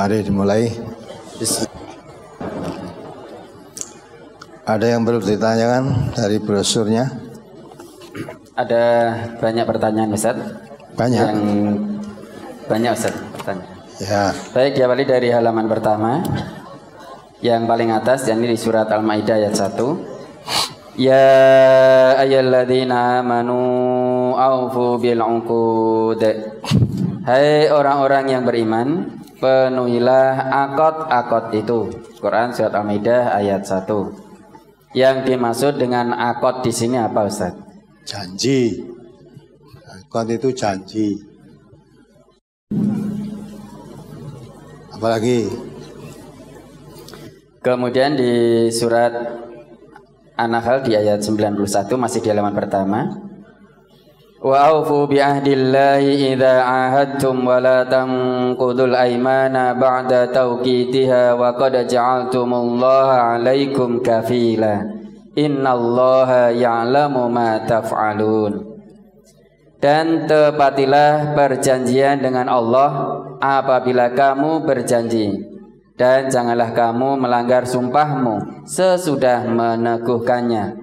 Mari dimulai. Ada yang perlu ditanyakan dari brosurnya? Ada banyak pertanyaan, Ustaz. Banyak. Yang banyak, Ustaz, pertanyaan. Ya. Baik, diawali dari halaman pertama yang paling atas, yakni di surat Al-Maidah ayat 1. Ya ayyuhalladzina amanu aufu bil 'uqud. Hai orang-orang yang beriman, penuhilah akad-akad itu. Quran surat Al-Maidah ayat 1. Yang dimaksud dengan akad di sini apa, Ustaz? Janji. Akad itu janji. Apalagi? Kemudian di surat An-Nahl di ayat 91, masih di halaman pertama. Wa aufu bi ahdillahi idza ahadtum wa la tanqudul aymana ba'da tawqitiha wa qad ja'altumullaha 'alaikum kafila innallaha ya'lamu ma taf'alun. Dan tepatilah perjanjian dengan Allah apabila kamu berjanji, dan janganlah kamu melanggar sumpahmu sesudah meneguhkannya,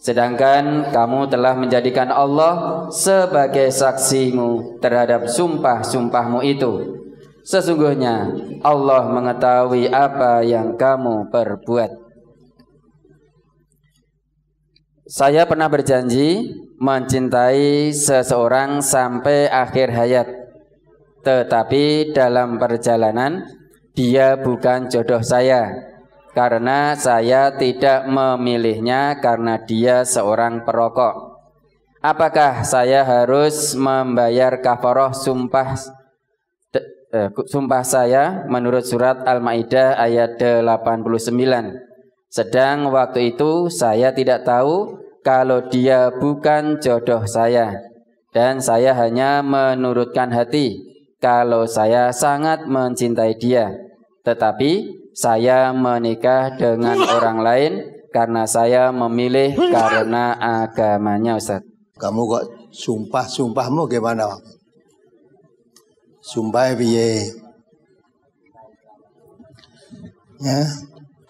sedangkan kamu telah menjadikan Allah sebagai saksimu terhadap sumpah-sumpahmu itu. Sesungguhnya Allah mengetahui apa yang kamu perbuat. Saya pernah berjanji mencintai seseorang sampai akhir hayat, tetapi dalam perjalanan dia bukan jodoh saya, karena saya tidak memilihnya karena dia seorang perokok. Apakah saya harus membayar kafaroh sumpah saya menurut surat Al-Maidah ayat 89. Sedang waktu itu saya tidak tahu kalau dia bukan jodoh saya, dan saya hanya menurutkan hati kalau saya sangat mencintai dia. Tetapi saya menikah dengan orang lain karena saya memilih karena agamanya, Ustaz. Kamu kok sumpahmu gimana? Sumpah piye? Ya,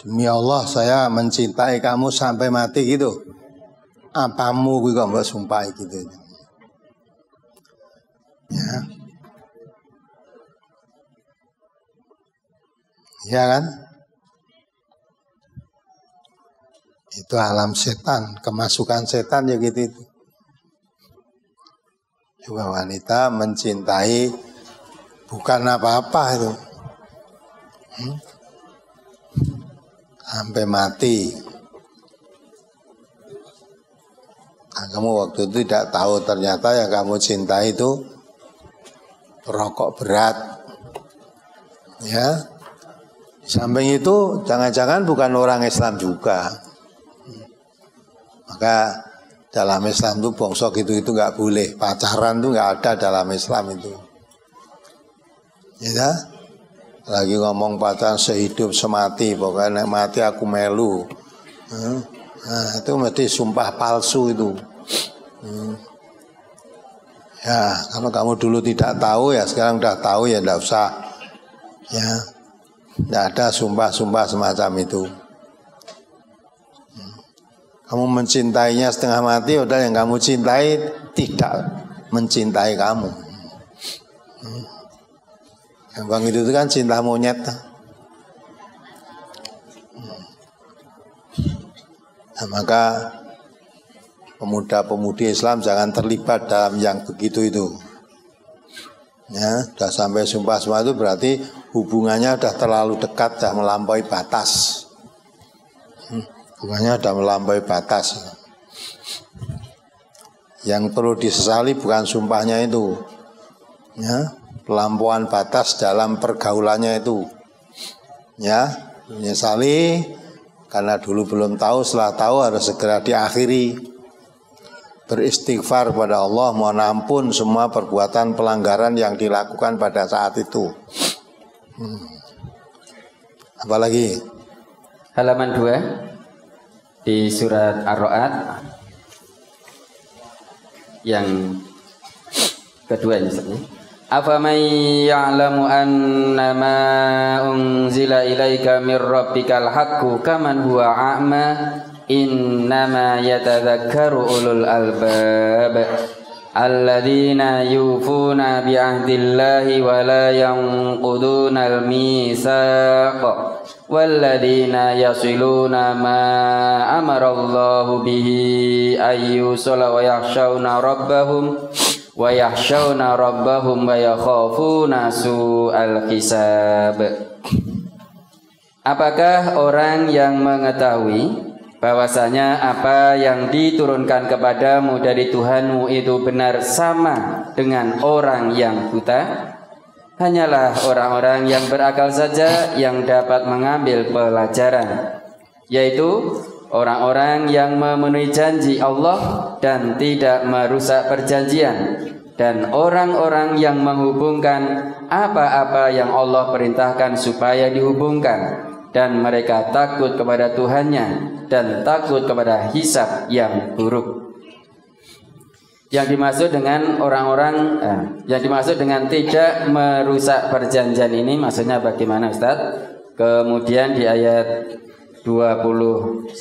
demi Allah saya mencintai kamu sampai mati gitu. Apamu kuwi kok mbok sumpah gitu. Ya. Ya kan? Itu alam setan, kemasukan setan ya gitu itu. Juga wanita mencintai bukan apa-apa itu. Sampai mati. Nah, kamu waktu itu tidak tahu, ternyata yang kamu cintai itu perokok berat. Ya. Samping itu jangan-jangan bukan orang Islam juga. Maka dalam Islam itu bongso gitu-gitu gak boleh. Pacaran itu gak ada dalam Islam itu, ya. Lagi ngomong pacaran sehidup semati, pokoknya mati aku melu. Nah, itu mesti sumpah palsu itu. Ya, kalau kamu dulu tidak tahu, ya sekarang udah tahu, ya gak usah. Ya, tidak ada sumpah-sumpah semacam itu. Kamu mencintainya setengah mati, udah yang kamu cintai tidak mencintai kamu. Bang itu kan cinta monyet. Nah, maka pemuda-pemudi Islam jangan terlibat dalam yang begitu itu. Ya, sudah sampai sumpah-sumpah itu berarti hubungannya sudah terlalu dekat, sudah melampaui batas. Hubungannya sudah melampaui batas. Yang perlu disesali bukan sumpahnya itu, ya, pelampauan batas dalam pergaulannya itu. Ya, menyesali karena dulu belum tahu, setelah tahu harus segera diakhiri. Beristighfar pada Allah, mohon ampun semua perbuatan pelanggaran yang dilakukan pada saat itu. Apalagi? Halaman 2 di surat Ar-Ra'd yang kedua ini. Afaman ya'lamu annama unzila ilaika min rabbikal haqqu kaman huwa a'ma innama yatadzakkaru ulul albab alladzina yufuna bi'ahdillahi wa la yanqudunal misaq walladzina yasiluna ma amarallahu bihi ayyusala wa yakhshawna rabbahum wa yakhshawna rabbahum wa yakhafuna su'al hisab. Apakah orang yang mengetahui bahwasanya apa yang diturunkan kepadamu dari Tuhanmu itu benar sama dengan orang yang buta? Hanyalah orang-orang yang berakal saja yang dapat mengambil pelajaran, yaitu orang-orang yang memenuhi janji Allah dan tidak merusak perjanjian, dan orang-orang yang menghubungkan apa-apa yang Allah perintahkan supaya dihubungkan, dan mereka takut kepada Tuhannya dan takut kepada hisab yang buruk. Yang dimaksud dengan tidak merusak perjanjian ini maksudnya bagaimana, Ustaz? Kemudian di ayat 21,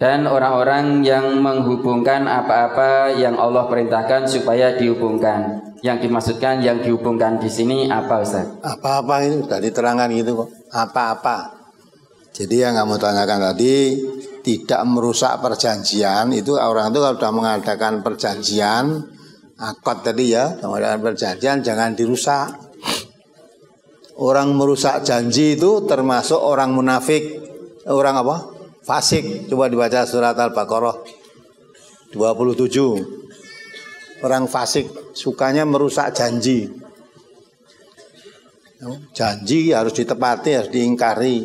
dan orang-orang yang menghubungkan apa-apa yang Allah perintahkan supaya dihubungkan. Yang dimaksudkan yang dihubungkan di sini apa, Ustaz? Apa-apa ini sudah diterangkan gitu kok. Apa-apa. Jadi yang kamu tanyakan tadi, tidak merusak perjanjian, itu orang itu kalau sudah mengadakan perjanjian, akad tadi ya, mengadakan perjanjian jangan dirusak. Orang merusak janji itu termasuk orang munafik, orang apa? Fasik. Coba dibaca surat Al-Baqarah 27. Orang fasik sukanya merusak janji. Janji harus ditepati, harus diingkari.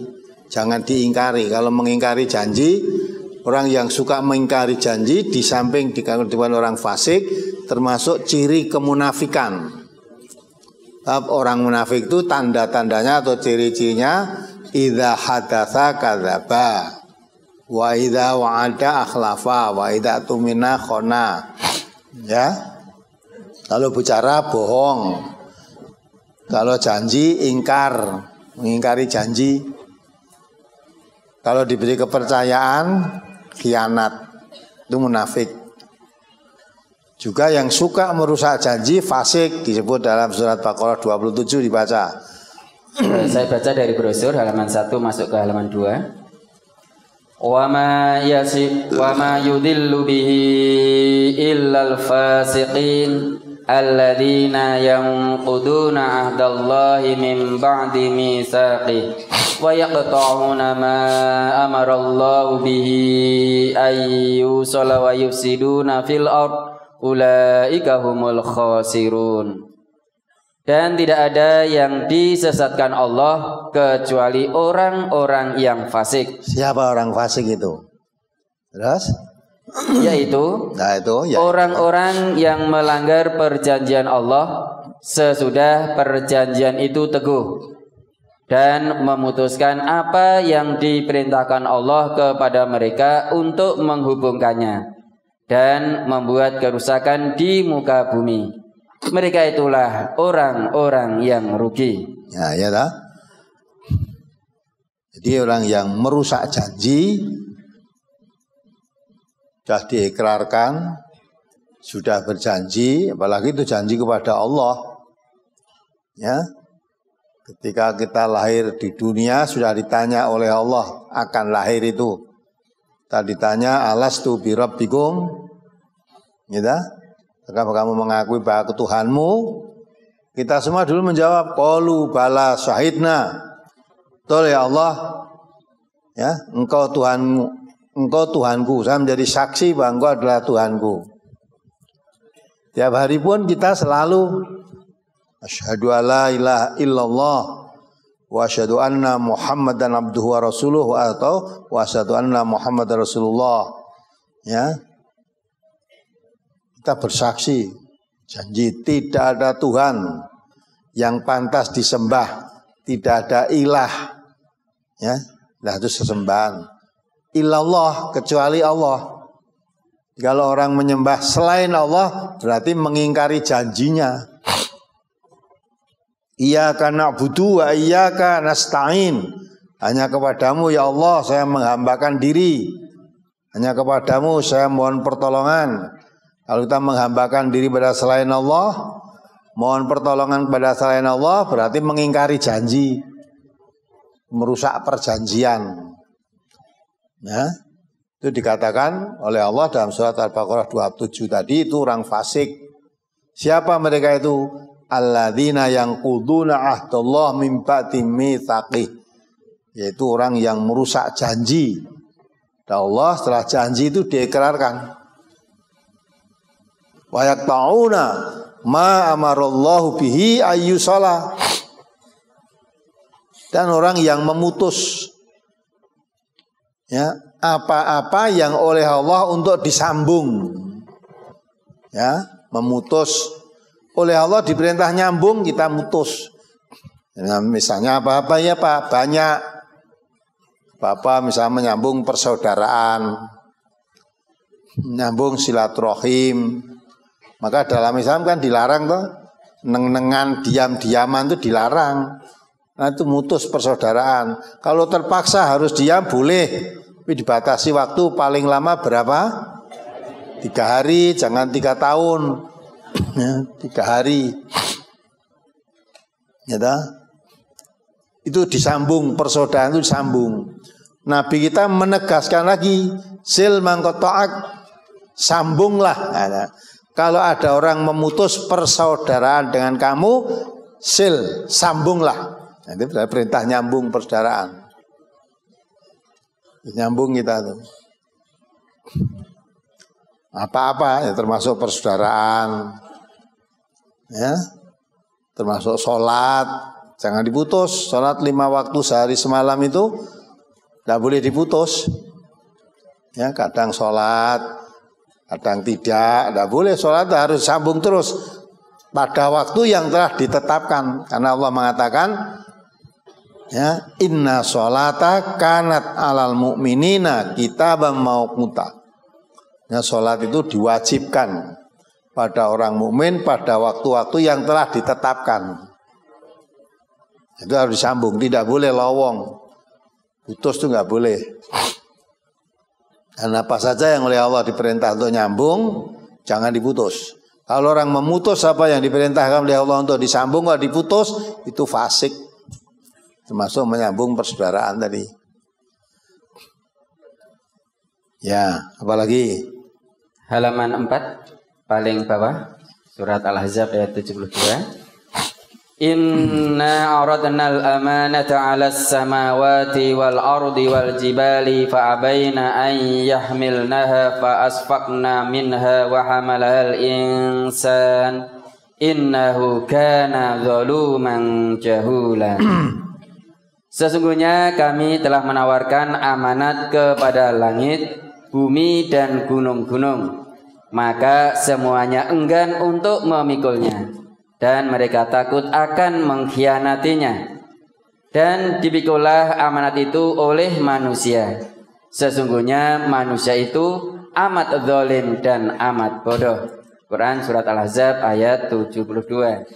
Jangan diingkari. Kalau mengingkari janji, orang yang suka mengingkari janji di samping dikatakan orang fasik, termasuk ciri kemunafikan. Orang munafik itu tanda-tandanya atau ciri-cirinya idza hadatsa kadzaba wa idza wa'ada akhlafa wa idza tumina khona. Ya. Kalau bicara bohong. Kalau janji ingkar, mengingkari janji. Kalau diberi kepercayaan, khianat, itu munafik. Juga yang suka merusak janji, fasik, disebut dalam surat Baqarah 27 dibaca. Saya baca dari brosur halaman 1 masuk ke halaman 2. Wa ma yudillu bihi illal fasiqin alladzina yanquduna ahdallahi min ba'di mitsaqih wa yaqta'una ma amarallahu bihi ayyusala wa yufsiduna fil ard ulaika humul khasirun. Dan tidak ada yang disesatkan Allah kecuali orang-orang yang fasik. Siapa orang fasik itu? Terus? Yaitu orang-orang yang melanggar perjanjian Allah sesudah perjanjian itu teguh, dan memutuskan apa yang diperintahkan Allah kepada mereka untuk menghubungkannya, dan membuat kerusakan di muka bumi. Mereka itulah orang-orang yang rugi. Ya, ya dah. Jadi orang yang merusak janji sudah diikrarkan, sudah berjanji, apalagi itu janji kepada Allah. Ya. Ketika kita lahir di dunia sudah ditanya oleh Allah akan lahir itu. Tadi ditanya alastu bi rabbikum? Ya dah. Apakah kamu mengakui bahwa Tuhanmu? Kita semua dulu menjawab qalu bala syahidna. Betul ya Allah. Ya, engkau Tuhanmu, engkau Tuhanku. Saya menjadi saksi bahwa engkau adalah Tuhanku. Tiap hari pun kita selalu asyhadu alla ilaha illallah wa asyhadu anna Muhammadan abduhu wa rasuluhu atau wa asyhadu anna Muhammadar rasulullah. Ya. Kita bersaksi, janji tidak ada Tuhan yang pantas disembah, tidak ada ilah, ya, lah itu sesembahan. Ilallah kecuali Allah. Kalau orang menyembah selain Allah berarti mengingkari janjinya. Iyyaka na'budu wa iyyaka nasta'in. Hanya kepadamu ya Allah saya menghambakan diri. Hanya kepadamu saya mohon pertolongan. Kalau kita menghambakan diri pada selain Allah, mohon pertolongan pada selain Allah, berarti mengingkari janji, merusak perjanjian. Nah, itu dikatakan oleh Allah dalam surat Al-Baqarah 27 tadi, itu orang fasik. Siapa mereka itu? Alladzina yanquduna ahdallah min ba'di mitsaqih, yaitu orang yang merusak janji. Dan Allah setelah janji itu diikrarkan. Wa yaqta'una ma amarallahu bihi ayyusala. Dan orang yang memutus ya apa-apa yang oleh Allah untuk disambung. Ya, memutus oleh Allah diperintah nyambung, kita mutus. Ya, misalnya apa-apa ya Pak, banyak. Bapak misalnya menyambung persaudaraan, menyambung silaturahim. Maka dalam Islam kan dilarang tuh, neng-nengan, diam-diaman itu dilarang. Nah itu mutus persaudaraan. Kalau terpaksa harus diam boleh, tapi dibatasi waktu paling lama berapa? 3 hari, jangan 3 tahun. 3 hari. Gitu? Itu disambung, persaudaraan itu disambung. Nabi kita menegaskan lagi, sil mangkotoak, sambunglah. Nah, kalau ada orang memutus persaudaraan dengan kamu, sil, sambunglah. Nanti perintah nyambung persaudaraan. Nyambung kita tuh. Apa-apa ya, termasuk persaudaraan. Ya. Termasuk sholat, jangan diputus. Sholat 5 waktu sehari semalam itu tidak boleh diputus. Ya, kadang sholat, kadang tidak, tidak boleh. Sholat harus sambung terus pada waktu yang telah ditetapkan. Karena Allah mengatakan, ya, inna sholata kanat alal mu'minina kitaban mauquta. Ya, sholat itu diwajibkan pada orang mukmin pada waktu-waktu yang telah ditetapkan. Itu harus disambung, tidak boleh lowong. Putus itu nggak boleh. Dan apa saja yang oleh Allah diperintah untuk nyambung, jangan diputus. Kalau orang memutus apa yang diperintahkan oleh Allah untuk disambung, kalau diputus, itu fasik. Termasuk menyambung persaudaraan tadi. Ya, apalagi? Halaman 4, paling bawah, surat Al-Ahzab ayat 72. Inna aradna al-amanata ala as-samawati wal-ardi wal-jibali fa'abayna an yahmilnaha fa'asfaqna minha wa hamalaha al-insan innahu kana zaluman jahula. Sesungguhnya kami telah menawarkan amanat kepada langit, bumi dan gunung-gunung, maka semuanya enggan untuk memikulnya. Dan mereka takut akan mengkhianatinya. Dan dipikulah amanat itu oleh manusia. Sesungguhnya manusia itu amat zalim dan amat bodoh. Quran Surat Al-Ahzab ayat 72.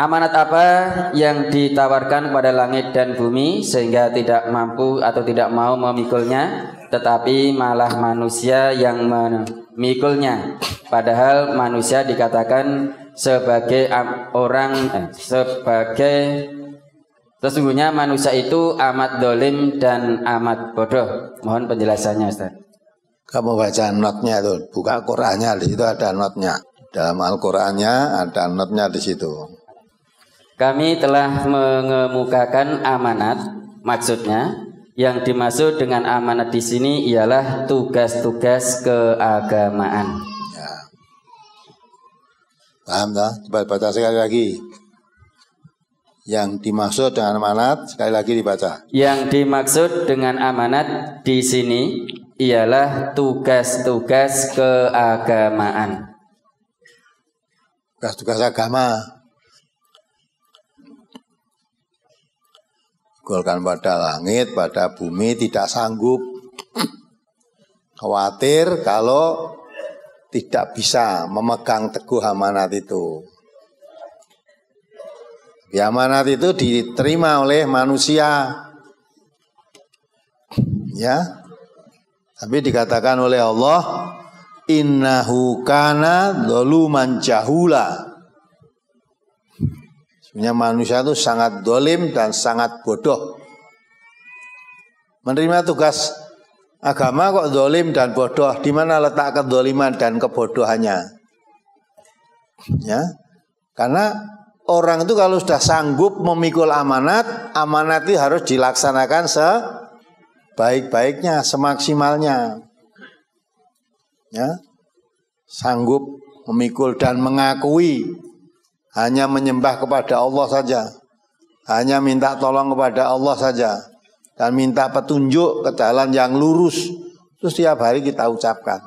Amanat apa yang ditawarkan kepada langit dan bumi sehingga tidak mampu atau tidak mau memikulnya, tetapi malah manusia yang memikulnya. Padahal manusia dikatakan sebagai sesungguhnya manusia itu amat dolim dan amat bodoh. Mohon penjelasannya, Ustaz. Kamu baca notnya tuh, buka Qurannya, di situ ada notnya. Dalam Al-Qurannya ada notnya di situ. Kami telah mengemukakan amanat, maksudnya yang dimaksud dengan amanat di sini ialah tugas-tugas keagamaan. Ya. Paham tak? Coba baca sekali lagi. Yang dimaksud dengan amanat, sekali lagi dibaca. Yang dimaksud dengan amanat di sini ialah tugas-tugas keagamaan. Tugas-tugas agama. Golkan pada langit, pada bumi tidak sanggup. Khawatir kalau tidak bisa memegang teguh amanat itu. Ya, amanat itu diterima oleh manusia. Ya. Tapi dikatakan oleh Allah, innahu kana dzaluman jahula. Sebenarnya manusia itu sangat dolim dan sangat bodoh. Menerima tugas agama kok dolim dan bodoh. Di mana letak kedoliman dan kebodohannya? Ya. Karena orang itu kalau sudah sanggup memikul amanat, amanat itu harus dilaksanakan sebaik-baiknya, semaksimalnya. Ya, sanggup memikul dan mengakui, hanya menyembah kepada Allah saja, hanya minta tolong kepada Allah saja, dan minta petunjuk ke jalan yang lurus. Terus tiap hari kita ucapkan.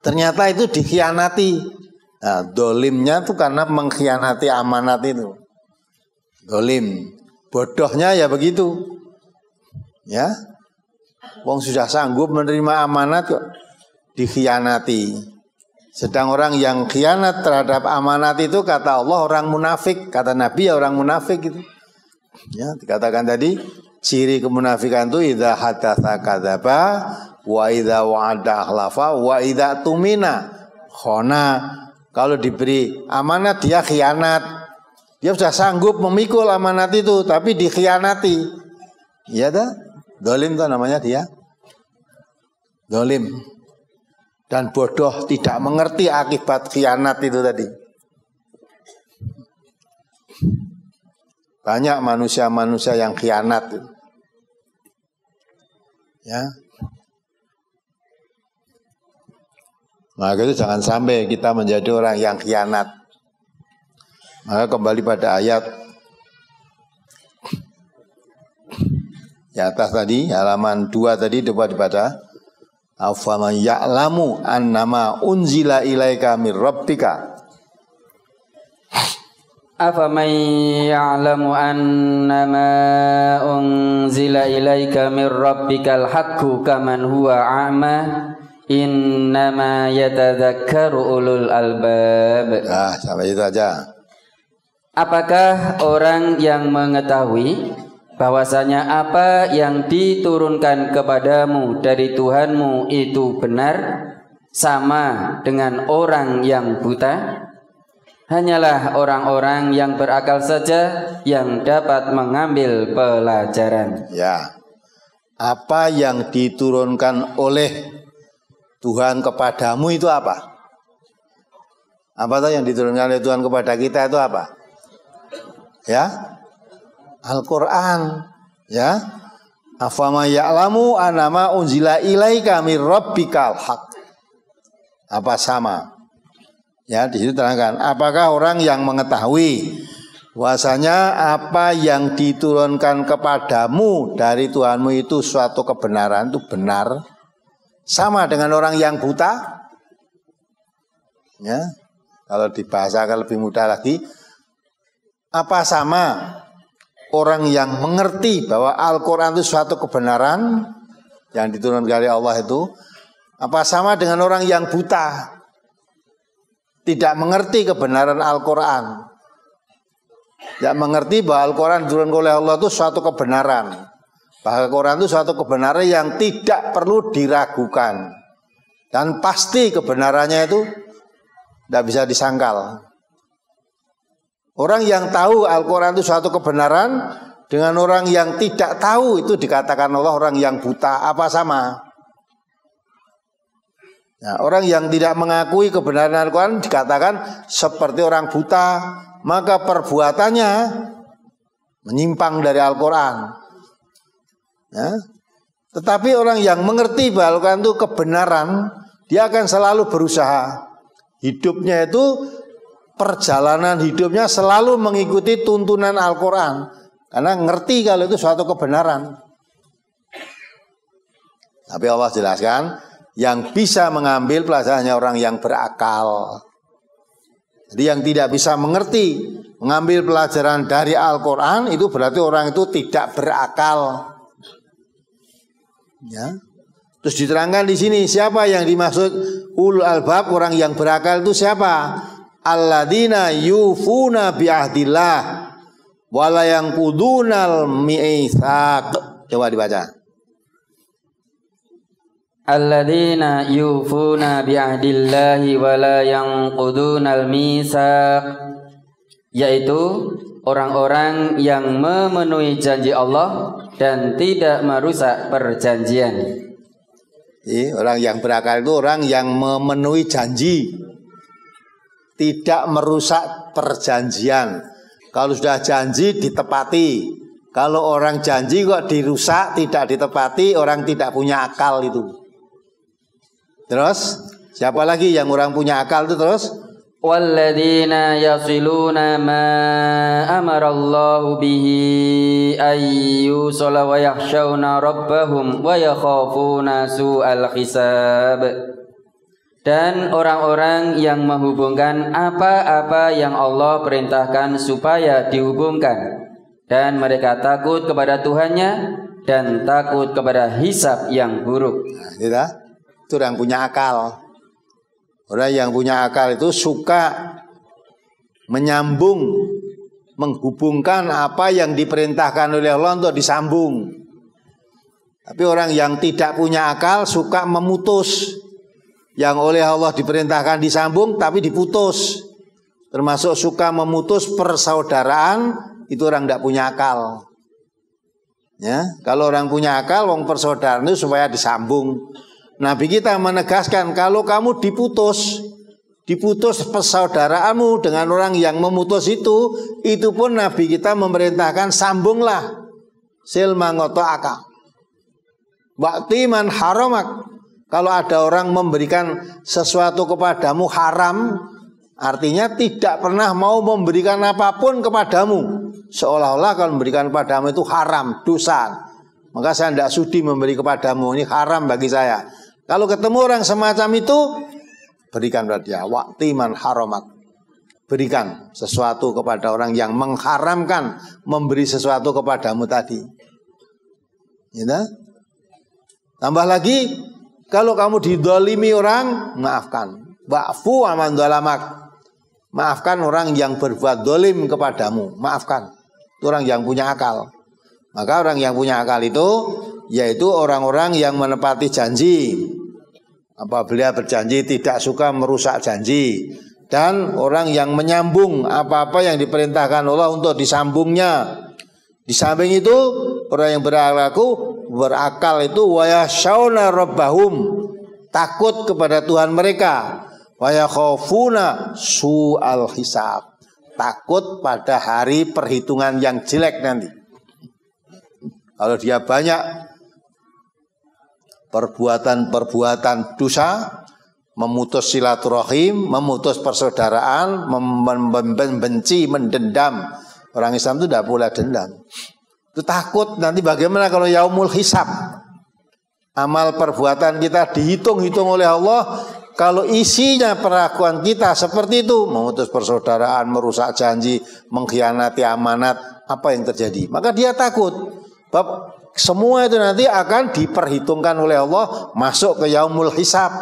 Ternyata itu dikhianati. Nah, dolimnya itu karena mengkhianati amanat itu. Dolim. Bodohnya ya begitu. Ya. Wong sudah sanggup menerima amanat kok dikhianati. Sedang orang yang khianat terhadap amanat itu kata Allah orang munafik, kata Nabi ya orang munafik gitu. Ya, dikatakan tadi ciri kemunafikan itu idza hadatsa kadzaba wa idza wa'ada akhlafa wa idza tumina khona. Kalau diberi amanat dia khianat. Dia sudah sanggup memikul amanat itu, tapi dikhianati. Iya dah, dolim itu namanya dia. Dolim. Dan bodoh tidak mengerti akibat khianat itu tadi. Banyak manusia-manusia yang khianat. Ya. Maka itu jangan sampai kita menjadi orang yang khianat. Maka kembali pada ayat di atas tadi, halaman 2 tadi dapat dibaca. Afaman ya'lamu annama unzila ilaika mir rabbika. Afaman ya'lamu annama unzila ilaika mir rabbikal haqqu kaman huwa a'ma. Innama yatadzakkaru ulul albab. Ah, sampai itu aja. Apakah orang yang mengetahui bahwasanya apa yang diturunkan kepadamu dari Tuhanmu itu benar sama dengan orang yang buta? Hanyalah orang-orang yang berakal saja yang dapat mengambil pelajaran. Ya. Apa yang diturunkan oleh Tuhan kepadamu itu apa? Apa tuh yang diturunkan oleh Tuhan kepada kita itu apa? Ya, Al-Quran. Ya, afama ya'lamu anama unzila ilaika mir rabbikal haq. Apa sama? Ya, di situ terangkan. Apakah orang yang mengetahui bahwasanya apa yang diturunkan kepadamu dari Tuhanmu itu suatu kebenaran itu benar? Sama dengan orang yang buta, ya. Kalau dibahasakan lebih mudah lagi, apa sama orang yang mengerti bahwa Al-Quran itu suatu kebenaran yang diturunkan dari Allah itu, apa sama dengan orang yang buta, tidak mengerti kebenaran Al-Quran, tidak mengerti bahwa Al-Quran diturunkan oleh Allah itu suatu kebenaran. Bahwa Quran itu suatu kebenaran yang tidak perlu diragukan. Dan pasti kebenarannya itu tidak bisa disangkal. Orang yang tahu Al-Quran itu suatu kebenaran dengan orang yang tidak tahu itu dikatakan Allah orang yang buta. Apa sama? Nah, orang yang tidak mengakui kebenaran Al-Quran dikatakan seperti orang buta. Maka perbuatannya menyimpang dari Al-Quran. Ya. Tetapi orang yang mengerti bahwa Al-Quran itu kebenaran, dia akan selalu berusaha. Hidupnya itu, perjalanan hidupnya selalu mengikuti tuntunan Al-Quran. Karena ngerti kalau itu suatu kebenaran. Tapi Allah jelaskan, yang bisa mengambil pelajarannya orang yang berakal. Jadi yang tidak bisa mengerti, mengambil pelajaran dari Al-Quran, itu berarti orang itu tidak berakal. Ya. Terus diterangkan di sini siapa yang dimaksud ulul albab orang yang berakal itu siapa? alladzina yufuna bi'ahdillah wala yanqudunal mi'itsaq. Coba dibaca. Alladzina yufuna bi'ahdillahi wala yanqudunal mitsaq, yaitu orang-orang yang memenuhi janji Allah dan tidak merusak perjanjian. Orang yang berakal itu orang yang memenuhi janji, tidak merusak perjanjian. Kalau sudah janji ditepati. Kalau orang janji kok dirusak, tidak ditepati, orang tidak punya akal itu. Terus siapa lagi yang orang punya akal itu? Terus walladzina yasiluna ma amarallahu bihi ayyusala wa yakhshawna rabbahum wa yakhafuna su'al hisab. Dan orang-orang yang menghubungkan apa-apa yang Allah perintahkan supaya dihubungkan, dan mereka takut kepada Tuhannya dan takut kepada hisab yang buruk. Tidak? Itu orang punya akal. Orang yang punya akal itu suka menyambung, menghubungkan apa yang diperintahkan oleh Allah untuk disambung. Tapi orang yang tidak punya akal suka memutus yang oleh Allah diperintahkan disambung tapi diputus. Termasuk suka memutus persaudaraan, itu orang tidak punya akal. Ya, kalau orang punya akal, wong persaudaraan itu supaya disambung. Nabi kita menegaskan kalau kamu diputus persaudaraanmu dengan orang yang memutus itu pun Nabi kita memerintahkan sambunglah sil mangotoaka. Bakti man haramak, kalau ada orang memberikan sesuatu kepadamu haram, artinya tidak pernah mau memberikan apapun kepadamu, seolah-olah kalau memberikan kepadamu itu haram, dosa. Maka saya tidak sudi memberi kepadamu, ini haram bagi saya. Kalau ketemu orang semacam itu, berikan pada dia. Waqti man haramat. Berikan sesuatu kepada orang yang mengharamkan memberi sesuatu kepadamu tadi. Ya, nah? Tambah lagi, kalau kamu didolimi orang, maafkan. Wa'fu aman dolamak. Maafkan orang yang berbuat dolim kepadamu. Maafkan. Itu orang yang punya akal. Maka orang yang punya akal itu yaitu orang-orang yang menepati janji. Apabila berjanji tidak suka merusak janji. Dan orang yang menyambung apa-apa yang diperintahkan Allah untuk disambungnya. Di samping itu orang yang berakal itu wayahsyauna rabbahum, takut kepada Tuhan mereka. Wayakhafuna su'al hisab, takut pada hari perhitungan yang jelek nanti. Kalau dia banyak perbuatan-perbuatan dosa, memutus silaturahim, memutus persaudaraan, membenci, mendendam. Orang Islam itu tidak boleh dendam. Itu takut nanti bagaimana kalau yaumul hisab. Amal perbuatan kita dihitung-hitung oleh Allah. Kalau isinya perlakuan kita seperti itu, memutus persaudaraan, merusak janji, mengkhianati amanat, apa yang terjadi? Maka dia takut. Sebab semua itu nanti akan diperhitungkan oleh Allah masuk ke yaumul hisab.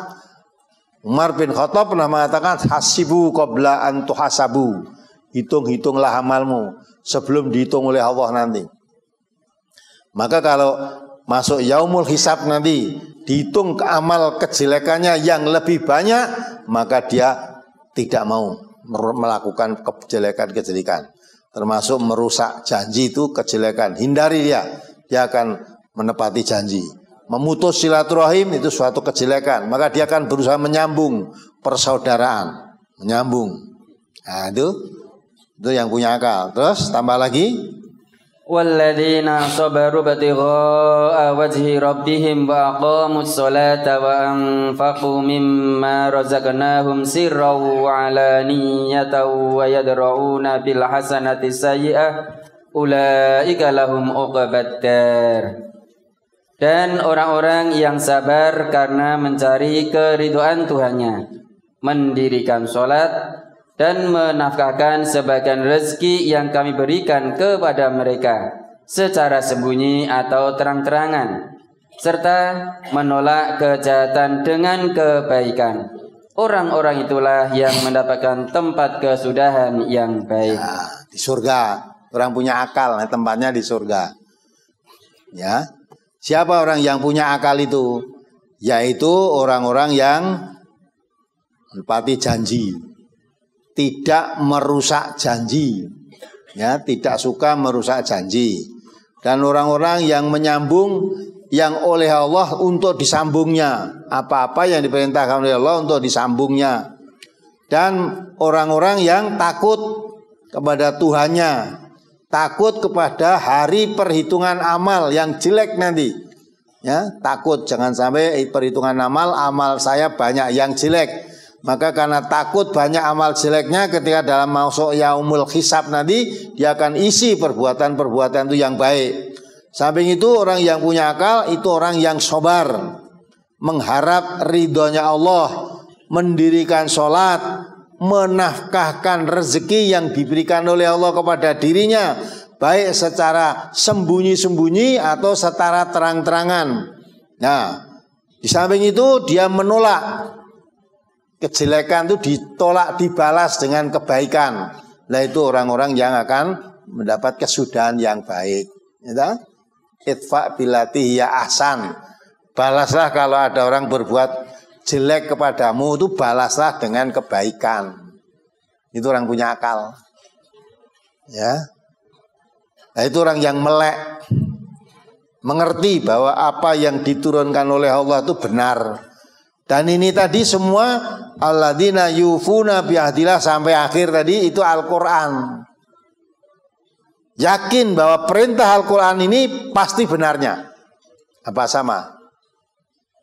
Umar bin Khattab pernah mengatakan hasibu qabla an tuhasabu. Hitung-hitunglah amalmu sebelum dihitung oleh Allah nanti. Maka kalau masuk yaumul hisab nanti dihitung amal kejelekannya yang lebih banyak, maka dia tidak mau melakukan kejelekan-kejelekan. Termasuk merusak janji itu kejelekan. Hindari dia. Dia akan menepati janji. Memutus silaturahim itu suatu kejelekan. Maka dia akan berusaha menyambung persaudaraan. Menyambung. Nah, itu yang punya akal. Terus tambah lagi. Walladzina sabaru batigha'a wajhi rabbihim wa aqamus salata wa anfaqu mimma razaqnahum sirran wa alaniyatan wa yadra'una bil hasanati sayyi'ah ulaika lahum uqbat dar. Dan orang-orang yang sabar karena mencari keridhaan Tuhannya, mendirikan salat dan menafkahkan sebagian rezeki yang kami berikan kepada mereka secara sembunyi atau terang-terangan, serta menolak kejahatan dengan kebaikan, Orang-orang itulah yang mendapatkan tempat kesudahan yang baik. Ya, di surga. Orang punya akal, tempatnya di surga. Ya. Siapa orang yang punya akal itu? Yaitu orang-orang yang menepati janji. Tidak merusak janji. Ya, tidak suka merusak janji. Dan orang-orang yang menyambung yang oleh Allah untuk disambungnya, apa-apa yang diperintahkan oleh Allah untuk disambungnya. Dan orang-orang yang takut kepada Tuhannya, takut kepada hari perhitungan amal yang jelek nanti. Ya, takut jangan sampai perhitungan amal saya banyak yang jelek. Maka karena takut banyak amal jeleknya, ketika dalam masuk yaumul hisab nanti, dia akan isi perbuatan-perbuatan itu yang baik. Samping itu orang yang punya akal itu orang yang sabar, mengharap ridhonya Allah, mendirikan sholat, menafkahkan rezeki yang diberikan oleh Allah kepada dirinya, baik secara sembunyi-sembunyi atau secara terang-terangan. Nah, di samping itu dia menolak kejelekan itu, ditolak, dibalas dengan kebaikan. Nah, itu orang-orang yang akan mendapat kesudahan yang baik. Ya, itfa bilati ya ahsan. Balaslah kalau ada orang berbuat jelek kepadamu, itu balaslah dengan kebaikan. Itu orang punya akal. Ya. Nah, itu orang yang melek, mengerti bahwa apa yang diturunkan oleh Allah itu benar. Dan ini tadi semua alladzina yufuna bi'ahdillah sampai akhir tadi itu Al-Qur'an. Yakin bahwa perintah Al-Quran ini pasti benarnya. Apa sama?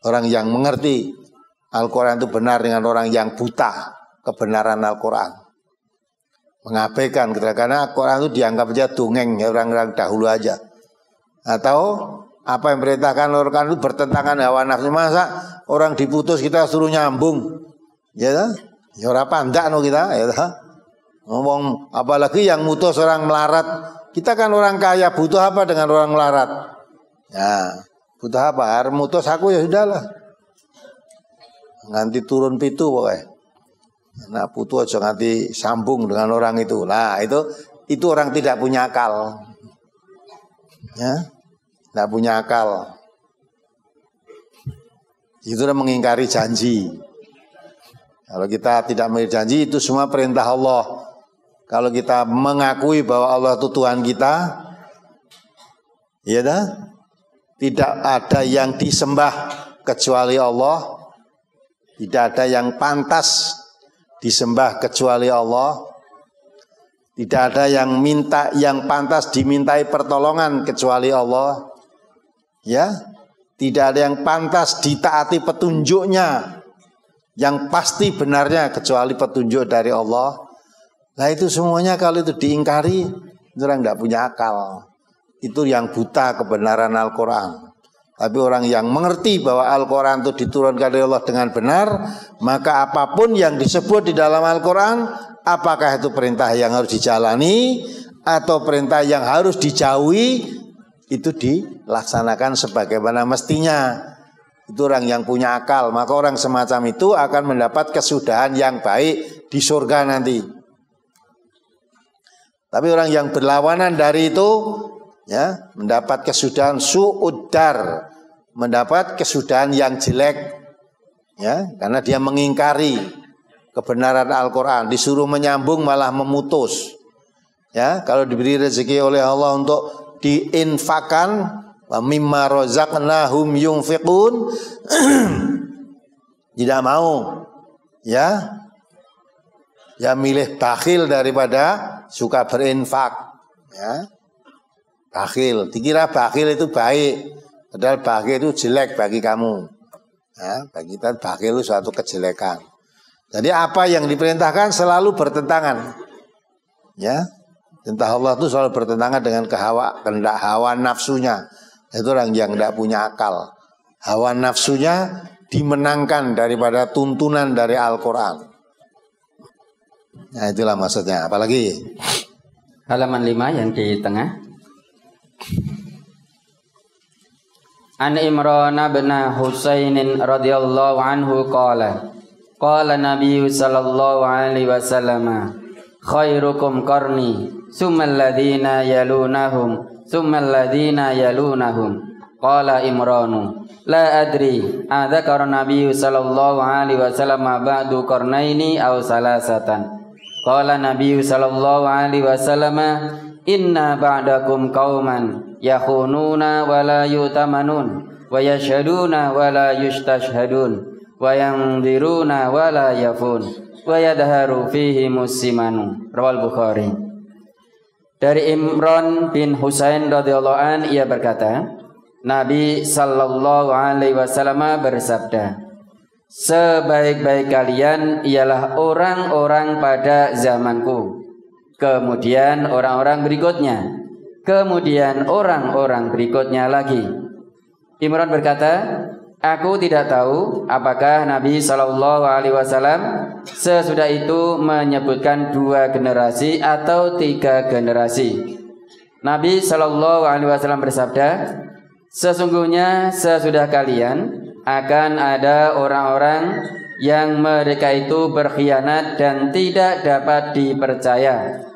Orang yang mengerti Al-Quran itu benar dengan orang yang buta kebenaran Al-Quran, mengabaikan, karena Al-Quran itu dianggap aja dongeng ya orang-orang dahulu aja. Atau apa yang perintahkan Al-Quran itu bertentangan hawa nafsu. Masa orang diputus kita suruh nyambung? Ya, orang pandak no kita, ya. Ngomong apalagi yang mutus orang melarat. Kita kan orang kaya, butuh apa dengan orang melarat? Ya, butuh apa? Harus mutus aku ya sudahlah. Nganti turun pitu pokoknya. Nah, putu aja nganti sambung dengan orang itu. Nah, itu orang tidak punya akal. Ya, tidak punya akal. Itu udah mengingkari janji. Kalau kita tidak mengingkari janji, itu semua perintah Allah. Kalau kita mengakui bahwa Allah itu Tuhan kita, ya dah, tidak ada yang disembah kecuali Allah, tidak ada yang pantas disembah kecuali Allah, tidak ada yang minta, yang pantas dimintai pertolongan kecuali Allah, ya, tidak ada yang pantas ditaati petunjuknya, yang pasti benarnya kecuali petunjuk dari Allah. Nah, itu semuanya kalau itu diingkari, itu orang tidak punya akal. Itu yang buta kebenaran Al-Quran. Tapi orang yang mengerti bahwa Al-Quran itu diturunkan oleh Allah dengan benar, maka apapun yang disebut di dalam Al-Quran, apakah itu perintah yang harus dijalani atau perintah yang harus dijauhi, itu dilaksanakan sebagaimana mestinya. Itu orang yang punya akal. Maka orang semacam itu akan mendapat kesudahan yang baik di surga nanti. Tapi orang yang berlawanan dari itu, ya, mendapat kesudahan su'ud dar, mendapat kesudahan yang jelek, ya, karena dia mengingkari kebenaran Al-Quran, disuruh menyambung malah memutus. Ya, kalau diberi rezeki oleh Allah untuk diinfakan, mimma razaqnahum yunfiqun, tidak mau, ya. Ya, milih bakhil daripada suka berinfak, ya. Bakhil, dikira bakhil itu baik, padahal bakhil itu jelek bagi kamu. Ya, bagi kita bakhil itu suatu kejelekan. Jadi apa yang diperintahkan selalu bertentangan. Ya, perintah Allah itu selalu bertentangan dengan kehendak hawa nafsunya. Itu orang yang tidak punya akal. Hawa nafsunya dimenangkan daripada tuntunan dari Al-Quran. Nah, itulah maksudnya. Apalagi halaman 5 yang di tengah. An Imran bin Husain radhiyallahu anhu qala Qala Nabi sallallahu alaihi wasallam, khairukum qarni, summal ladzina yalunahum, summal ladzina yalunahum. Qala Imranu, la adri, adzakara Nabi sallallahu alaihi wasallam ba'du qarnaini aw salasatan. Qala Nabi sallallahu alaihi wasallam, inna ba'dakum qauman yakhununa wa la yutamanun wa yashhaduna wa la yustashhadun wa yanziruna wa la yafun wa yadharu fihi musimanu. Rawal Bukhari. Dari Imran bin Hussein radhiyallahu an, ia berkata, Nabi sallallahu alaihi wasallam bersabda, sebaik-baik kalian ialah orang-orang pada zamanku, kemudian orang-orang berikutnya, kemudian orang-orang berikutnya lagi. Imran berkata, aku tidak tahu apakah Nabi sallallahu alaihi wasallam sesudah itu menyebutkan 2 generasi atau 3 generasi. Nabi sallallahu alaihi wasallam bersabda, sesungguhnya sesudah kalian akan ada orang-orang yang mereka itu berkhianat dan tidak dapat dipercaya.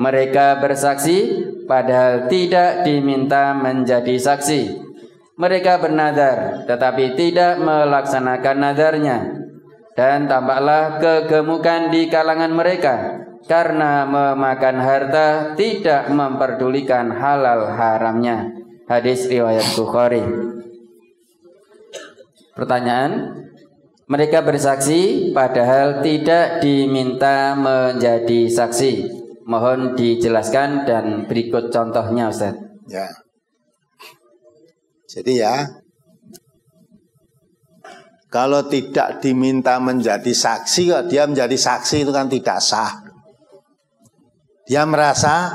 Mereka bersaksi padahal tidak diminta menjadi saksi. Mereka bernazar tetapi tidak melaksanakan nazarnya, dan tampaklah kegemukan di kalangan mereka karena memakan harta tidak memperdulikan halal haramnya. Hadis riwayat Bukhari. Pertanyaan, mereka bersaksi padahal tidak diminta menjadi saksi. Mohon dijelaskan dan berikut contohnya, Ustaz. Ya. Jadi ya, kalau tidak diminta menjadi saksi, kok dia menjadi saksi itu kan tidak sah. Dia merasa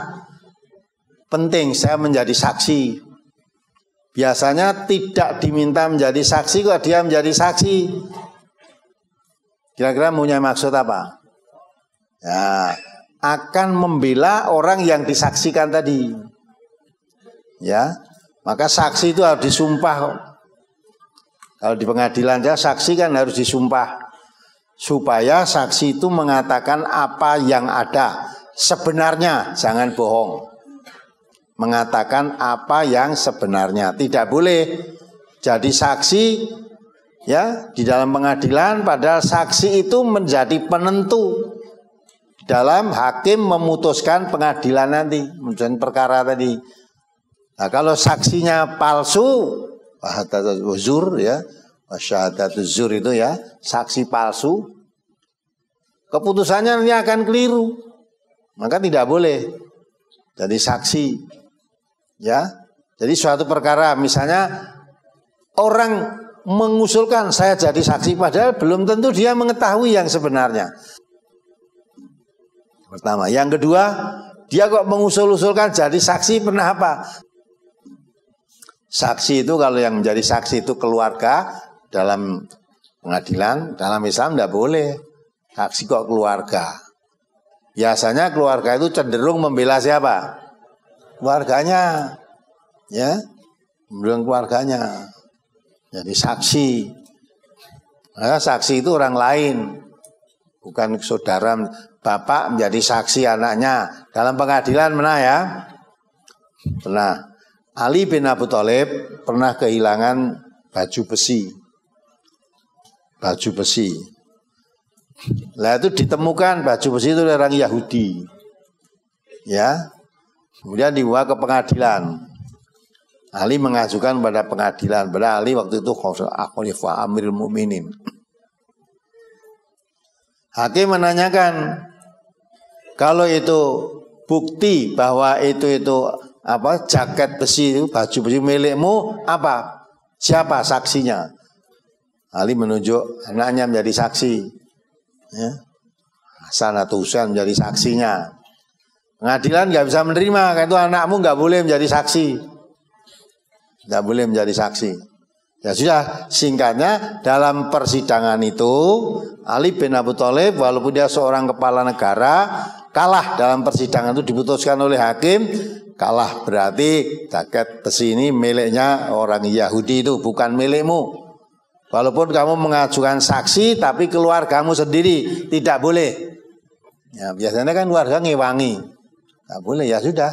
penting saya menjadi saksi. Biasanya tidak diminta menjadi saksi, kok dia menjadi saksi. Kira-kira punya maksud apa? Ya, akan membela orang yang disaksikan tadi. Ya. Maka saksi itu harus disumpah kok. Kalau di pengadilan saja saksi kan harus disumpah, supaya saksi itu mengatakan apa yang ada sebenarnya, jangan bohong. Mengatakan apa yang sebenarnya. Tidak boleh jadi saksi ya di dalam pengadilan padahal saksi itu menjadi penentu dalam hakim memutuskan pengadilan nanti, memutuskan perkara tadi. Nah, kalau saksinya palsu, syahadatuz zur ya, syahadatuz zur itu ya, saksi palsu, keputusannya nanti akan keliru. Maka tidak boleh jadi saksi. Ya. Jadi suatu perkara misalnya orang mengusulkan saya jadi saksi padahal belum tentu dia mengetahui yang sebenarnya. Pertama, yang kedua, dia kok mengusul-usulkan jadi saksi pernah apa? Saksi itu kalau yang menjadi saksi itu keluarga dalam pengadilan, dalam Islam tidak boleh. Saksi kok keluarga. Biasanya keluarga itu cenderung membela siapa? Keluarganya. Ya. Membela keluarganya. Jadi saksi. Nah, saksi itu orang lain. Bukan saudara. Bapak menjadi saksi anaknya. Dalam pengadilan pernah ya? Pernah. Ali bin Abu Talib pernah kehilangan baju besi. Baju besi. Lah itu ditemukan baju besi itu orang Yahudi. Ya. Kemudian dibawa ke pengadilan. Ali mengajukan pada pengadilan. Padahal Ali waktu itu khalifah Amirul Mukminin. Hakim menanyakan, kalau itu bukti bahwa itu apa jaket besi itu baju besi milikmu, apa siapa saksinya? Ali menunjuk anaknya menjadi saksi, ya. Hasan atau Husain menjadi saksinya. Pengadilan nggak bisa menerima, karena itu anakmu nggak boleh menjadi saksi, nggak boleh menjadi saksi. Ya sudah, singkatnya dalam persidangan itu Ali bin Abu Thalib walaupun dia seorang kepala negara kalah dalam persidangan itu, diputuskan oleh hakim kalah, berarti jaket besi ini miliknya orang Yahudi itu bukan milikmu. Walaupun kamu mengajukan saksi tapi keluargamu sendiri tidak boleh. Ya, biasanya kan keluarga ngewangi. Tidak boleh, ya sudah.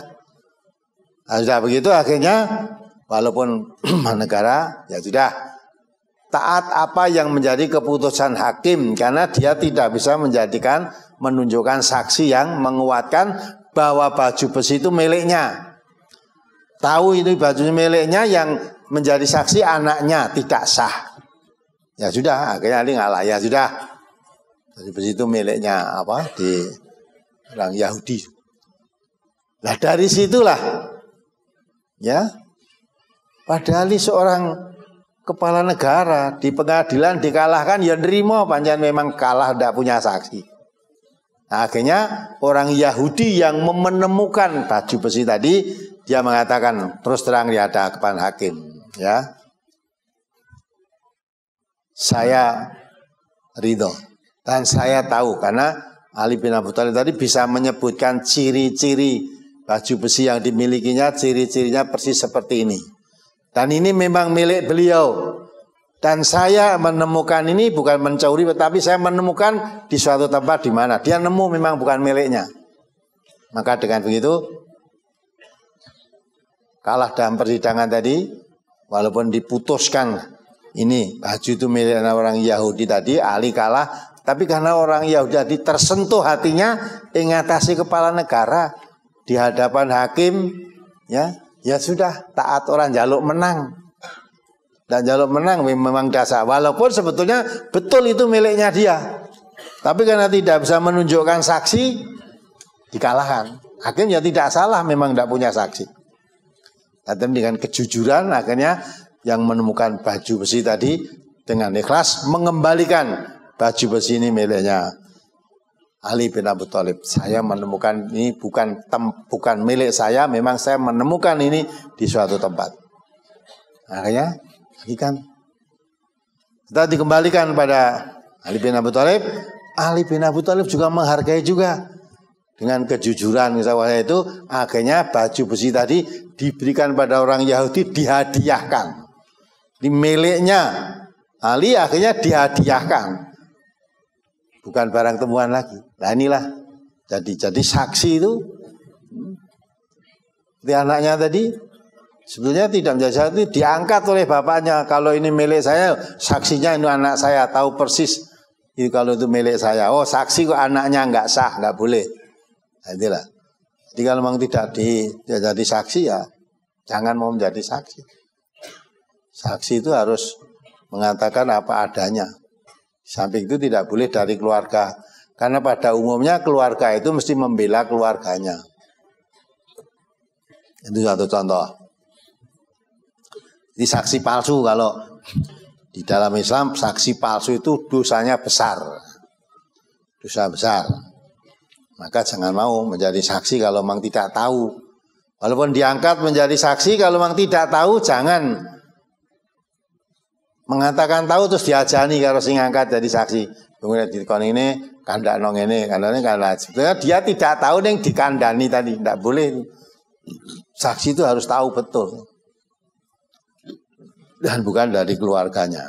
Nah, sudah begitu akhirnya walaupun negara, ya sudah. Taat apa yang menjadi keputusan hakim karena dia tidak bisa menjadikan menunjukkan saksi yang menguatkan bahwa baju besi itu miliknya. Tahu itu bajunya miliknya, yang menjadi saksi anaknya, tidak sah. Ya sudah, akhirnya Ali ngalah, ya sudah. Dari situ miliknya apa di orang Yahudi. Lah dari situlah ya, padahal seorang kepala negara di pengadilan dikalahkan, ya nerima panjang memang kalah, tidak punya saksi. Nah, akhirnya orang Yahudi yang menemukan baju besi tadi, dia mengatakan terus terang di hadapan hakim, ya, saya ridho dan saya tahu karena Ali bin Abu Talib tadi bisa menyebutkan ciri-ciri baju besi yang dimilikinya, ciri-cirinya persis seperti ini. Dan ini memang milik beliau. Dan saya menemukan ini bukan mencuri, tetapi saya menemukan di suatu tempat di mana dia nemu memang bukan miliknya. Maka dengan begitu kalah dalam persidangan tadi, walaupun diputuskan ini baju itu milik orang Yahudi tadi, Ali kalah. Tapi karena orang Yahudi tadi tersentuh hatinya, ingatasi kepala negara di hadapan hakim, ya, ya sudah, taat orang jaluk menang. Dan jaluk menang memang dasar. Walaupun sebetulnya betul itu miliknya dia, tapi karena tidak bisa menunjukkan saksi, dikalahkan. Akhirnya tidak salah, memang tidak punya saksi. Dan dengan kejujuran akhirnya yang menemukan baju besi tadi dengan ikhlas mengembalikan baju besi ini miliknya Ali bin Abu Talib. Saya menemukan ini bukan milik saya, memang saya menemukan ini di suatu tempat. Akhirnya kita dikembalikan pada Ali bin Abu Talib. Ali bin Abu Talib juga menghargai juga dengan kejujuran misalnya itu, akhirnya baju besi tadi diberikan pada orang Yahudi, dihadiahkan. Di miliknya Ali akhirnya dihadiahkan, bukan barang temuan lagi. Nah inilah jadi saksi itu. Di anaknya tadi sebetulnya tidak menjadi saksi, diangkat oleh bapaknya. Kalau ini milik saya, saksinya ini anak saya, tahu persis itu kalau itu milik saya. Oh saksi kok anaknya, nggak sah, nggak boleh. Nah, itulah. Jadi kalau memang tidak jadi saksi, ya jangan mau menjadi saksi. Saksi itu harus mengatakan apa adanya. Samping itu tidak boleh dari keluarga. Karena pada umumnya keluarga itu mesti membela keluarganya. Itu satu contoh. Ini saksi palsu, kalau di dalam Islam saksi palsu itu dosanya besar. Dosa besar. Maka jangan mau menjadi saksi kalau memang tidak tahu. Walaupun diangkat menjadi saksi, kalau memang tidak tahu jangan mengatakan tahu terus diajani kalau sing angkat jadi saksi. Kemudian dikon ini, kandakno ngene, kandane kalah. Sebenarnya dia tidak tahu yang dikandani tadi, tidak boleh. Saksi itu harus tahu betul. Dan bukan dari keluarganya.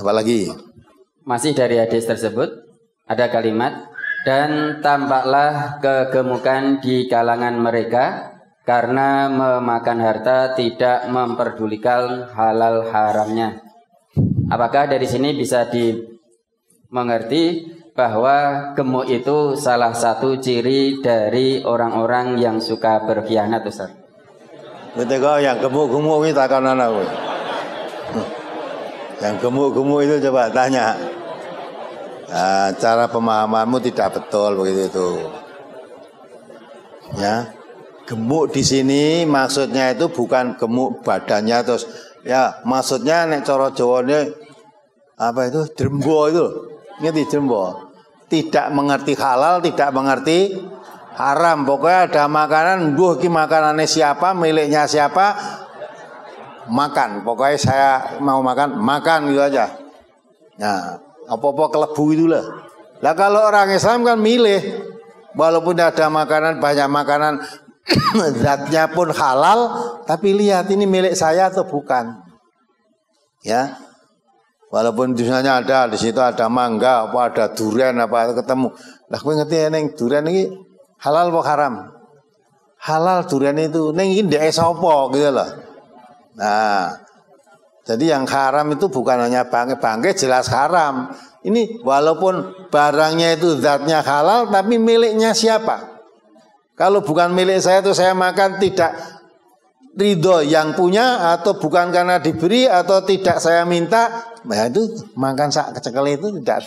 Apalagi masih dari hadis tersebut ada kalimat, dan tampaklah kegemukan di kalangan mereka karena memakan harta tidak memperdulikan halal haramnya. Apakah dari sini bisa dimengerti bahwa gemuk itu salah satu ciri dari orang-orang yang suka berkhianat, Ustaz? Betul kok, yang gemuk-gemuk itu takkan anak. Yang gemuk-gemuk itu coba tanya. Nah, cara pemahamanmu tidak betul begitu itu. Ya. Gemuk di sini maksudnya itu bukan gemuk badannya terus, ya maksudnya nek cara Jawane apa itu drembo itu, ngerti drembo? Tidak mengerti halal, tidak mengerti haram. Pokoknya ada makanan, duh ki makanannya siapa, miliknya siapa, makan. Pokoknya saya mau makan gitu aja. Nah, apa-apa kelebu itulah. Lah kalau orang Islam kan milih, walaupun ada makanan, banyak makanan zatnya pun halal, tapi lihat ini milik saya atau bukan. ya. Walaupun misalnya ada di situ ada mangga, apa ada durian, apa ketemu. Lah kowe ngerti neng durian ini halal apa haram? Halal durian itu neng iki ndek sapa gitu loh. Nah, jadi yang haram itu bukan hanya bangkai jelas haram. Ini walaupun barangnya itu zatnya halal tapi miliknya siapa? Kalau bukan milik saya itu saya makan tidak ridho yang punya, atau bukan karena diberi, atau tidak saya minta, nah itu makan sak kecekel itu tidak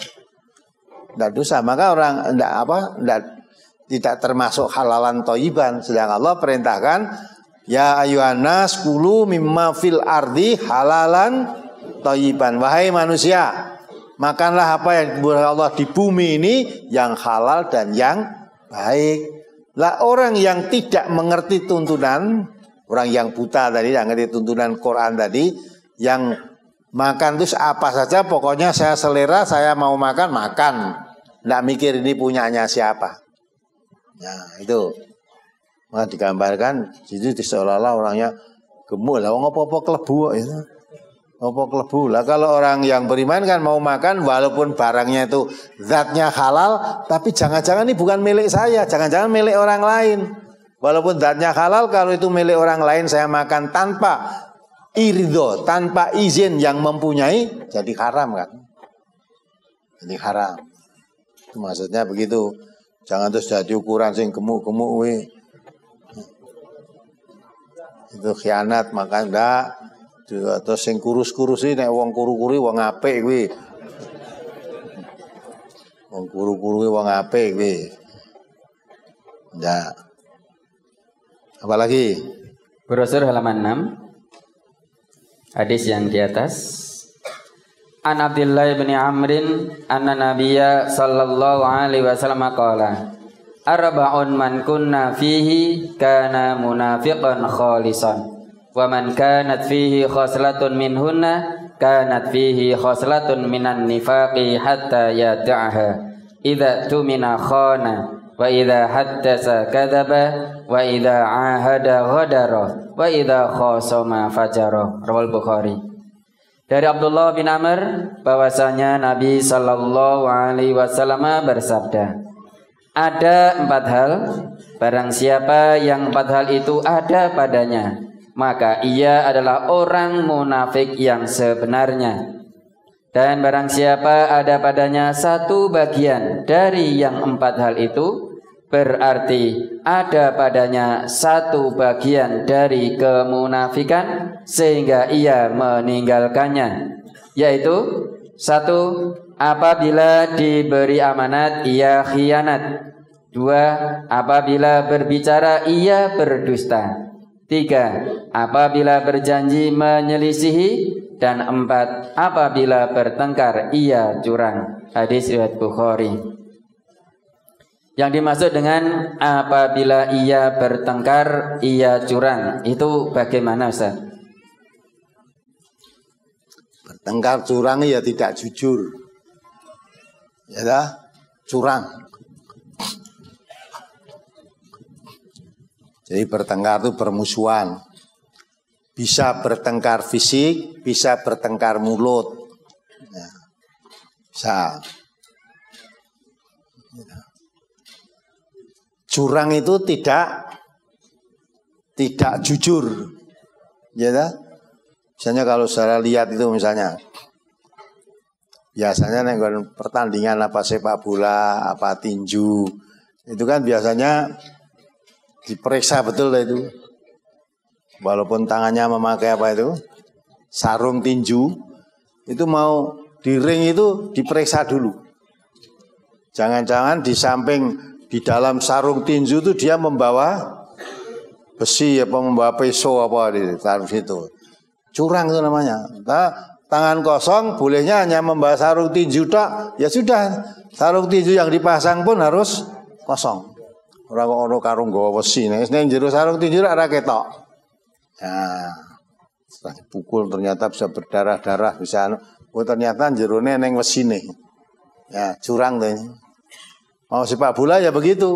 dosa. Maka orang tidak termasuk halalan toyiban. Sedangkan Allah perintahkan, ya ayuhan nas kulu mimma fil ardi halalan toyiban. Wahai manusia, makanlah apa yang diberi Allah di bumi ini yang halal dan yang baik. Lah orang yang tidak mengerti tuntunan, orang yang buta tadi, yang ngerti tuntunan Quran tadi, yang makan terus apa saja, pokoknya saya selera, saya mau makan, makan. Nggak mikir ini punyanya siapa. Nah itu. Maka digambarkan, itu seolah-olah orangnya gemuk. Lah ngopo-opo kelebu. Ya. Ngopo kelebu. Lah kalau orang yang beriman kan mau makan, walaupun barangnya itu zatnya halal, tapi jangan-jangan ini bukan milik saya, jangan-jangan milik orang lain. Walaupun zatnya halal, kalau itu milik orang lain saya makan tanpa iridho, tanpa izin yang mempunyai, jadi haram kan? Jadi haram. Itu maksudnya begitu. Jangan terus jadi ukuran sing gemuk-gemuk weh. Itu khianat, maka ndak. Terus sing kurus-kurus iki nek wong kuru-kuri wong apik kuwi. Wong kuru-kuri wong apik kuwi. Ndak. Apalagi brosur halaman 6 hadis yang di atas. An Abdullah bin Amrin anna nabiyya sallallahu alaihi wasallam qala arba'un man kunna fihi kana munafiqan khalisan wa man kanat fihi khoslatun minhunna kanat fihi khoslatun minan nifaqi hatta yad'aha idza tumina khana wa idza haddasa kadzaba wa idza ahada ghadara wa idza khasama fajara. Riwayat Bukhari. Dari Abdullah bin Amr bahwasanya Nabi sallallahu alaihi wasallam bersabda, ada 4 hal, barang siapa yang 4 hal itu ada padanya, maka ia adalah orang munafik yang sebenarnya. Dan barang siapa ada padanya 1 bagian dari yang 4 hal itu, berarti ada padanya 1 bagian dari kemunafikan sehingga ia meninggalkannya. Yaitu 1. Apabila diberi amanat ia khianat. 2. Apabila berbicara ia berdusta. 3. Apabila berjanji menyelisihi. Dan 4. Apabila bertengkar ia curang. Hadis riwayat Bukhari. Yang dimaksud dengan apabila ia bertengkar, ia curang, itu bagaimana Ustaz? Bertengkar curang ya tidak jujur. Ya dah, curang. Jadi bertengkar itu permusuhan. Bisa bertengkar fisik, bisa bertengkar mulut. Ya. Bisa. Ya. Curang itu tidak jujur, ya dah. Misalnya kalau saya lihat itu misalnya, biasanya nenggon pertandingan apa sepak bola, apa tinju, itu kan biasanya diperiksa betul lah itu. Walaupun tangannya memakai apa itu, sarung tinju, itu mau di ring itu diperiksa dulu. Jangan-jangan di samping di dalam sarung tinju itu dia membawa besi apa membawa pisau apa di sarung situ. Curang itu namanya. Tangan kosong bolehnya hanya membawa sarung tinju tak, ya sudah. Sarung tinju yang dipasang pun harus kosong. Orang-orang karung gawa besi ning jero sarung tinju ora ketok. Nah, setelah dipukul ternyata bisa berdarah-darah, bisa oh ternyata jerone ning wesine. Ya, curang to. Mau sepak bola ya begitu.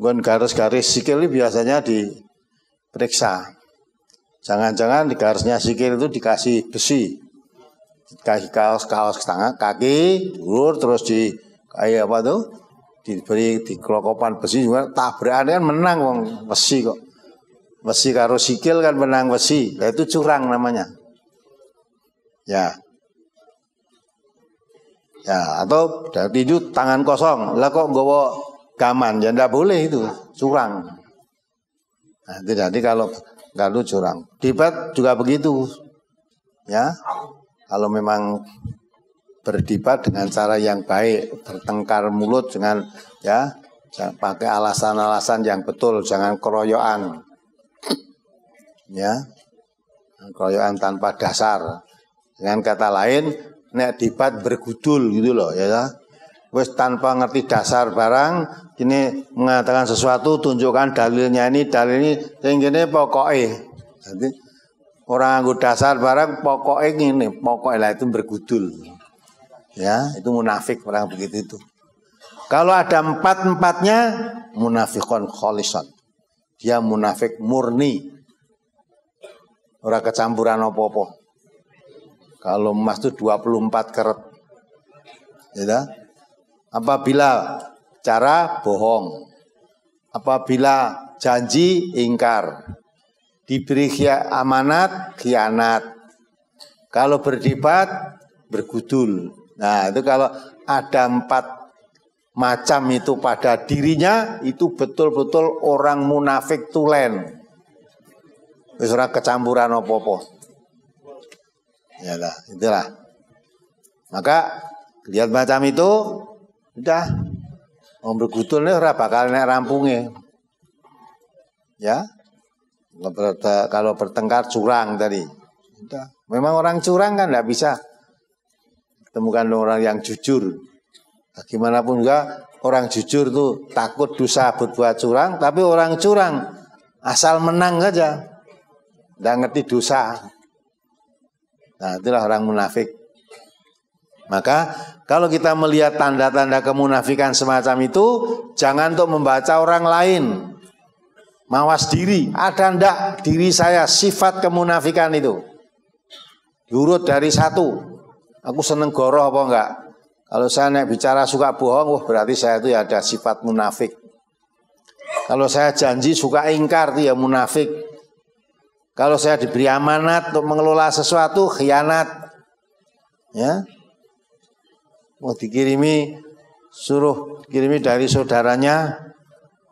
Gon garis-garis sikil biasanya diperiksa. Jangan-jangan di garisnya sikil itu dikasih besi. dikasih kaos tangan, kaki, ulur, terus di kayak apa tuh? Diberi di kelokopan besi juga, tabrakan kan menang wong besi kok. Besi karo sikil kan menang besi, itu curang namanya. Ya. Ya, atau dari itu tangan kosong, lah kok nggawa gaman, ya ndak boleh itu, curang. Nah, jadi kalau curang. Debat juga begitu. Ya. Kalau memang berdebat dengan cara yang baik, bertengkar mulut dengan ya, pakai alasan-alasan yang betul, jangan keroyokan. Ya. Keroyokan tanpa dasar. Dengan kata lain, nek debat bergudul gitu loh ya. Wes tanpa ngerti dasar barang, ini mengatakan sesuatu, tunjukkan dalilnya ini, dalil ini, yang ini pokoknya. Jadi orang nganggo dasar barang pokoknya ini, pokoknya lah itu bergudul. Ya, itu munafik orang begitu itu. Kalau ada empat-empatnya, munafikon kholisan. Dia munafik murni. Ora kecampuran apa-apa. Kalau emas itu 24 karat. Ya. Apabila cara bohong. Apabila janji ingkar. Diberi amanat khianat. Kalau berdebat bergudul. Nah, itu kalau ada empat macam itu pada dirinya, itu betul-betul orang munafik tulen. Wis ora kecampuran apa-apa. Yalah, itulah. Maka lihat macam itu udah wong bergutul ora bakal nek rampunge. Ya. Kalau bertengkar curang tadi. Udah. Memang orang curang kan enggak bisa temukan orang yang jujur. Bagaimanapun juga orang jujur tuh takut dosa berbuat curang, tapi orang curang asal menang saja. Enggak ngerti dosa. Nah, itulah orang munafik. Maka kalau kita melihat tanda-tanda kemunafikan semacam itu, jangan untuk membaca orang lain. Mawas diri, ada ndak diri saya sifat kemunafikan itu? Diurut dari satu, aku seneng goroh apa enggak? Kalau saya nek bicara suka bohong, wah berarti saya itu ya ada sifat munafik. Kalau saya janji suka ingkar, itu ya munafik. Kalau saya diberi amanat untuk mengelola sesuatu, khianat. Ya. Mau dikirimi, suruh kirimi dari saudaranya,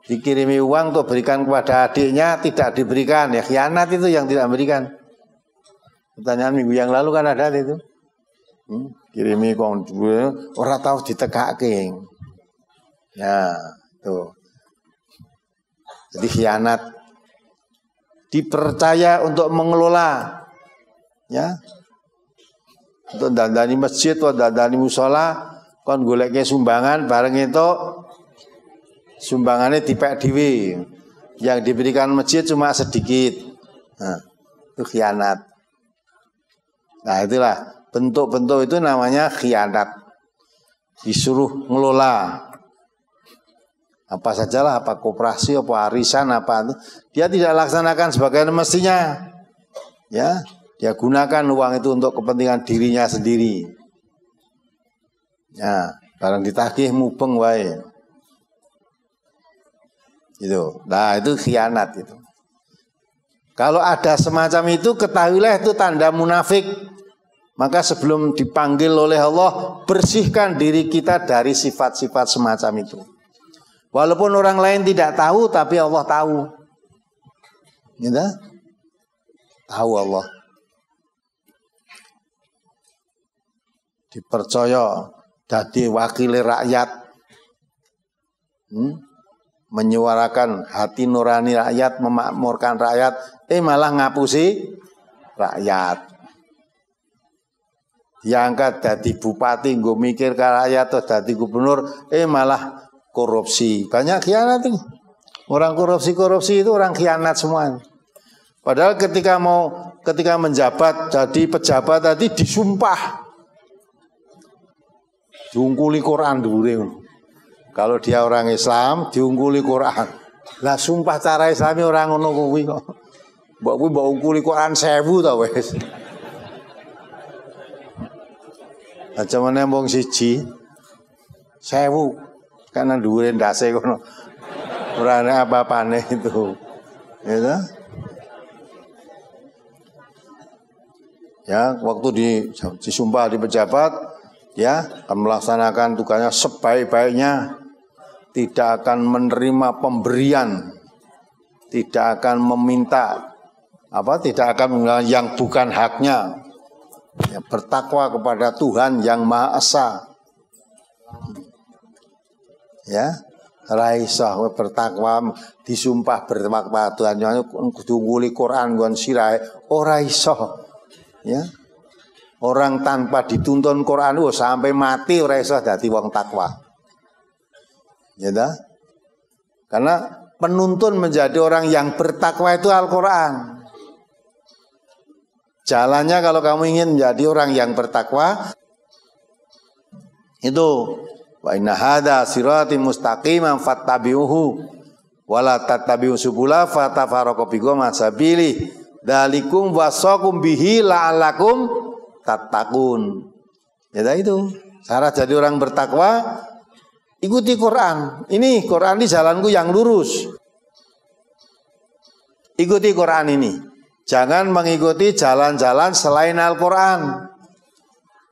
dikirimi uang untuk berikan kepada adiknya, tidak diberikan. Ya khianat itu yang tidak berikan. Pertanyaan minggu yang lalu kan ada itu. Kirimi kong orang tahu ditegakake. Ya, tuh. Jadi khianat. Dipercaya untuk mengelola, ya, untuk dandani masjid, atau dandani musola, kon goleknya sumbangan, bareng itu sumbangannya dipek dewe, yang diberikan masjid cuma sedikit, nah, itu khianat. Nah itulah bentuk-bentuk itu namanya khianat. Disuruh ngelola. Apa sajalah, apa koperasi, apa arisan, apa itu dia tidak laksanakan sebagaimana mestinya. Ya, dia gunakan uang itu untuk kepentingan dirinya sendiri. Ya, barang ditagih mubeng wae. Itu. Nah, itu khianat itu. Kalau ada semacam itu, ketahuilah itu tanda munafik. Maka sebelum dipanggil oleh Allah, bersihkan diri kita dari sifat-sifat semacam itu. Walaupun orang lain tidak tahu, tapi Allah tahu. Gitu? Tahu Allah. Dipercaya jadi wakil rakyat. Menyuarakan hati nurani rakyat, memakmurkan rakyat. Malah ngapusi rakyat. Diangkat jadi bupati, gue mikir ke rakyat, atau jadi gubernur, malah korupsi, banyak khianat ini. Orang korupsi itu orang khianat semua. Padahal ketika menjabat jadi pejabat tadi disumpah, diungkuli Quran dulu. Kalau dia orang Islam diungkuli Quran. Lah sumpah cara Islami orang ngono kuwi kok. Mbok kuwi mbok ungkuli Quran 1000 ta wis. Aja meneh wong siji 1000 karena dhuwure ndase kono. Ora ana apa-apane itu. Ya. Ya, waktu disumpah di pejabat, ya, melaksanakan tugasnya sebaik-baiknya, tidak akan menerima pemberian, tidak akan meminta tidak akan menggunakan yang bukan haknya. Ya, bertakwa kepada Tuhan yang Maha Esa. Ya, raisah bertakwa disumpah bertakwa Tuhan yang diungguli Quran gon sirahe ora iso. Ya. Orang tanpa dituntun Quran sampai mati ora iso dadi wong takwa. Ya dah? Karena penuntun menjadi orang yang bertakwa itu Al-Quran. Jalannya kalau kamu ingin menjadi orang yang bertakwa itu wa inna hadza sirati mustaqiman fattabi'uhu wa la tattabi'u subula fatafaraqu bikum sabili. Dalikum wasakum bihi la'alakum tattaqun. Ya itu. Cara jadi orang bertakwa ikuti Quran. Ini Quran ini jalanku yang lurus. Ikuti Quran ini. Jangan mengikuti jalan-jalan selain Al-Quran.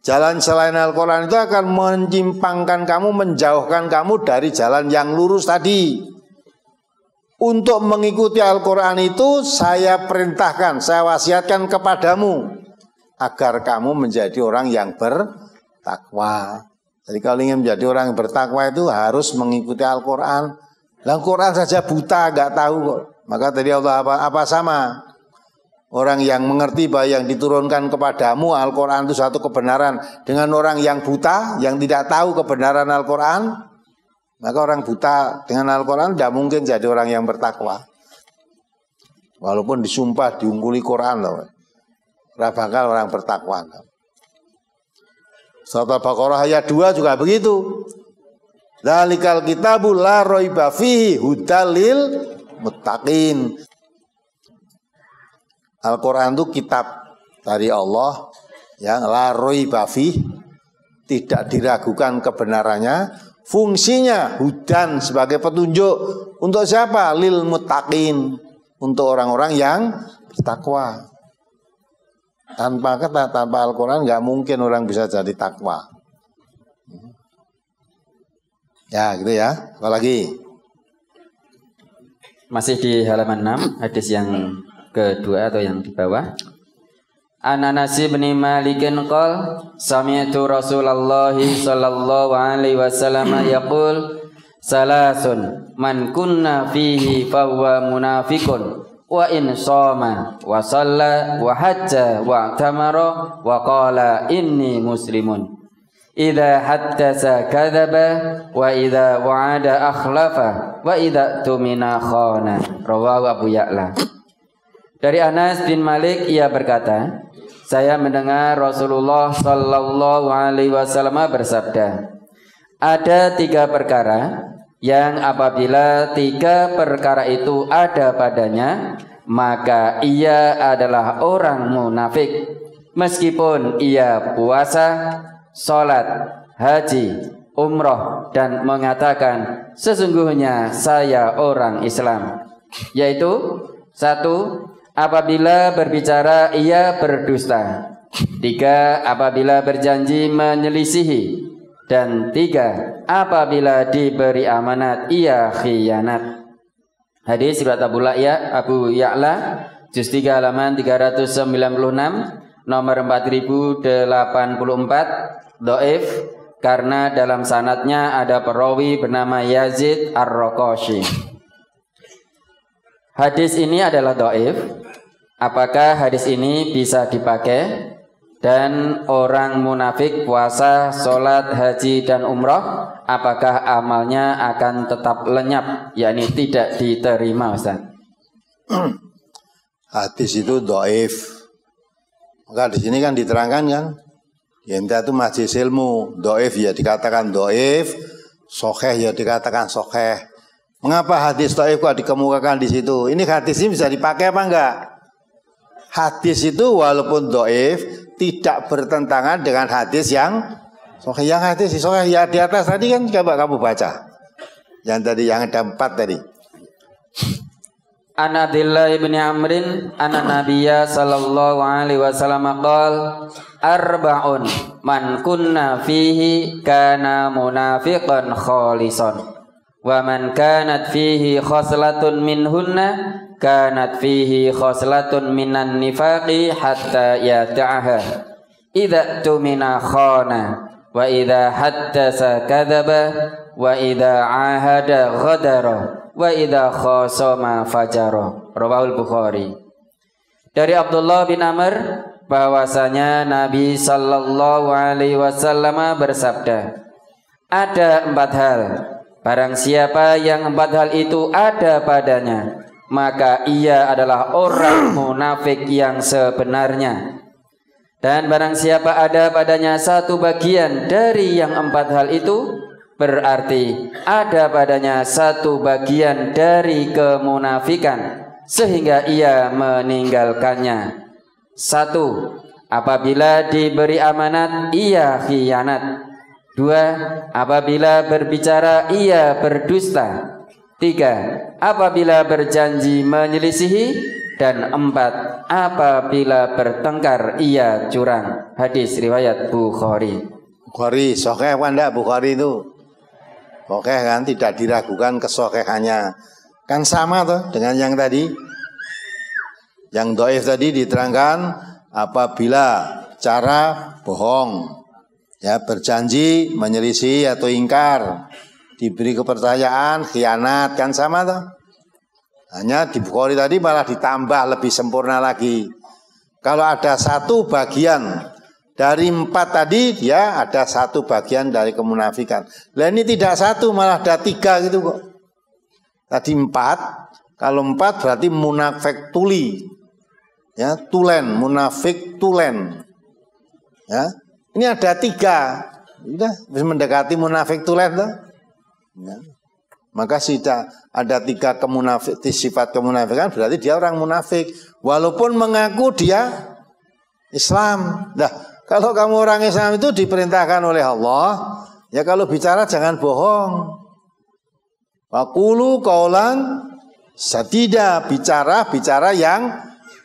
Jalan selain Al-Quran itu akan menyimpangkan kamu, menjauhkan kamu dari jalan yang lurus tadi. Untuk mengikuti Al-Quran itu saya perintahkan, saya wasiatkan kepadamu agar kamu menjadi orang yang bertakwa. Jadi kalau ingin menjadi orang yang bertakwa itu harus mengikuti Al-Quran. Al-Quran saja buta, nggak tahu kok. Maka tadi Allah apa sama orang yang mengerti bahwa yang diturunkan kepadamu Al-Quran itu satu kebenaran dengan orang yang buta yang tidak tahu kebenaran Al-Quran. Maka orang buta dengan Al-Quran tidak mungkin jadi orang yang bertakwa. Walaupun disumpah diungguli Quran, tidak bakal orang bertakwa. Surat Al-Baqarah ayat 2 juga begitu. Dzalikal kitabu la raiba fihi hudal lil muttaqin. Al-Quran itu kitab dari Allah yang la raiba fihi, tidak diragukan kebenarannya. Fungsinya hudan sebagai petunjuk untuk siapa? Lil muttaqin, untuk orang-orang yang bertakwa. Tanpa kata, tanpa Al-Quran nggak mungkin orang bisa jadi takwa. Ya gitu ya. Apa lagi? Masih di halaman 6, hadis yang kedua atau yang di bawah. An-Anas bin Malik qol sami'tu Rasulullah sallallahu alaihi wasallam yaqul salasun man kunna fihi fa huwa munafiqun wa in shoma wa shalla wa hajja wa tamara wa qala inni muslimun idza haddasa kadzaba wa idza wa'ada akhlafa wa idza tumina khana. Rawahu Abu Ya'la. Dari Anas bin Malik ia berkata, saya mendengar Rasulullah Shallallahu Alaihi Wasallam bersabda, ada 3 perkara yang apabila 3 perkara itu ada padanya, maka ia adalah orang munafik, meskipun ia puasa, sholat, haji, umroh, dan mengatakan sesungguhnya saya orang Islam. Yaitu 1. Apabila berbicara ia berdusta. 3. Apabila berjanji menyelisihi. Dan 3. Apabila diberi amanat ia khianat. Hadis riwayat Abu Ya'la, juz 3 halaman 396, nomor 4084, dhaif karena dalam sanadnya ada perawi bernama Yazid Ar-Raqashi. Hadis ini adalah dhaif. Apakah hadis ini bisa dipakai dan orang munafik puasa, sholat, haji, dan umroh, apakah amalnya akan tetap lenyap, yakni tidak diterima, Ustaz? Hadis itu dhaif. Maka di sini kan diterangkan kan, enta itu majelis ilmu, dhaif ya dikatakan dhaif, sahih ya dikatakan sahih. Mengapa hadis dhaif kok dikemukakan di situ? Ini hadis ini bisa dipakai apa enggak? Hadis itu walaupun dhaif tidak bertentangan dengan hadis yang Sohih yang hadis, sohih yang di atas tadi kan coba kamu baca. Yang tadi yang ada 4 tadi. An Abdullah bin Amrin anna nabiyya sallallahu alaihi wasallam qala arba'un man kunna fihi kana munafiqan khalisan wa man kanat fihi khoslatun minhunna kanat fihi khoslatun minan nifaqi hatta yata'aha idza tumina khana wa idza haddasa kadaba wa idza ahada ghadara wa idza khasama fajara. Rawahul Bukhari. Dari Abdullah bin Amr bahwasanya Nabi sallallahu alaihi wasallam bersabda, ada 4 hal, barang siapa yang 4 hal itu ada padanya, maka ia adalah orang munafik yang sebenarnya. Dan barang siapa ada padanya satu bagian dari yang 4 hal itu, berarti ada padanya satu bagian dari kemunafikan sehingga ia meninggalkannya. 1. Apabila diberi amanat ia khianat. 2. Apabila berbicara ia berdusta. 3. Apabila berjanji menyelisihi. Dan 4. Apabila bertengkar ia curang. Hadis riwayat Bukhari. Bukhari, sahih apa enggak Bukhari itu? Oke kan, tidak diragukan kesokehannya. Kan sama tuh dengan yang tadi. Yang dhaif tadi diterangkan apabila cara bohong, ya berjanji menyelisih atau ingkar, diberi kepercayaan khianat, kan sama tuh. Hanya di Bukhari tadi malah ditambah lebih sempurna lagi. Kalau ada satu bagian dari 4 tadi, dia ada satu bagian dari kemunafikan. Lah ini tidak satu, malah ada 3 gitu kok. Tadi 4, kalau 4 berarti munafik tuli, ya tulen, munafik tulen. Ya, ini ada 3, sudah mendekati munafik tulen tuh. Ya. Maka sudah ada 3 kemunafik, sifat kemunafikan, berarti dia orang munafik, walaupun mengaku dia Islam. Dah. Kalau kamu orang Islam itu diperintahkan oleh Allah, ya kalau bicara jangan bohong. Waqulu qaulan sadida, bicara yang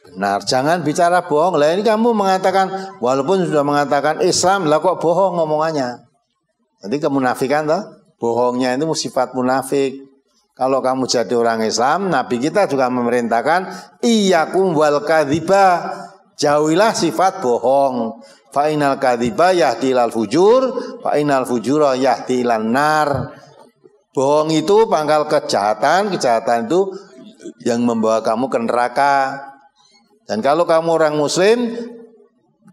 benar, jangan bicara bohong. Lah ini kamu mengatakan walaupun sudah mengatakan Islam, lah kok bohong ngomongannya. Jadi kemunafikan toh, bohongnya itu sifat munafik. Kalau kamu jadi orang Islam, Nabi kita juga memerintahkan iyyakum wal kadziba, jauhilah sifat bohong. Fa'inal kadhiba yahdi ilal fujur, fa'inal fujura yahdi ilan nar. Bohong itu pangkal kejahatan, kejahatan itu yang membawa kamu ke neraka. Dan kalau kamu orang muslim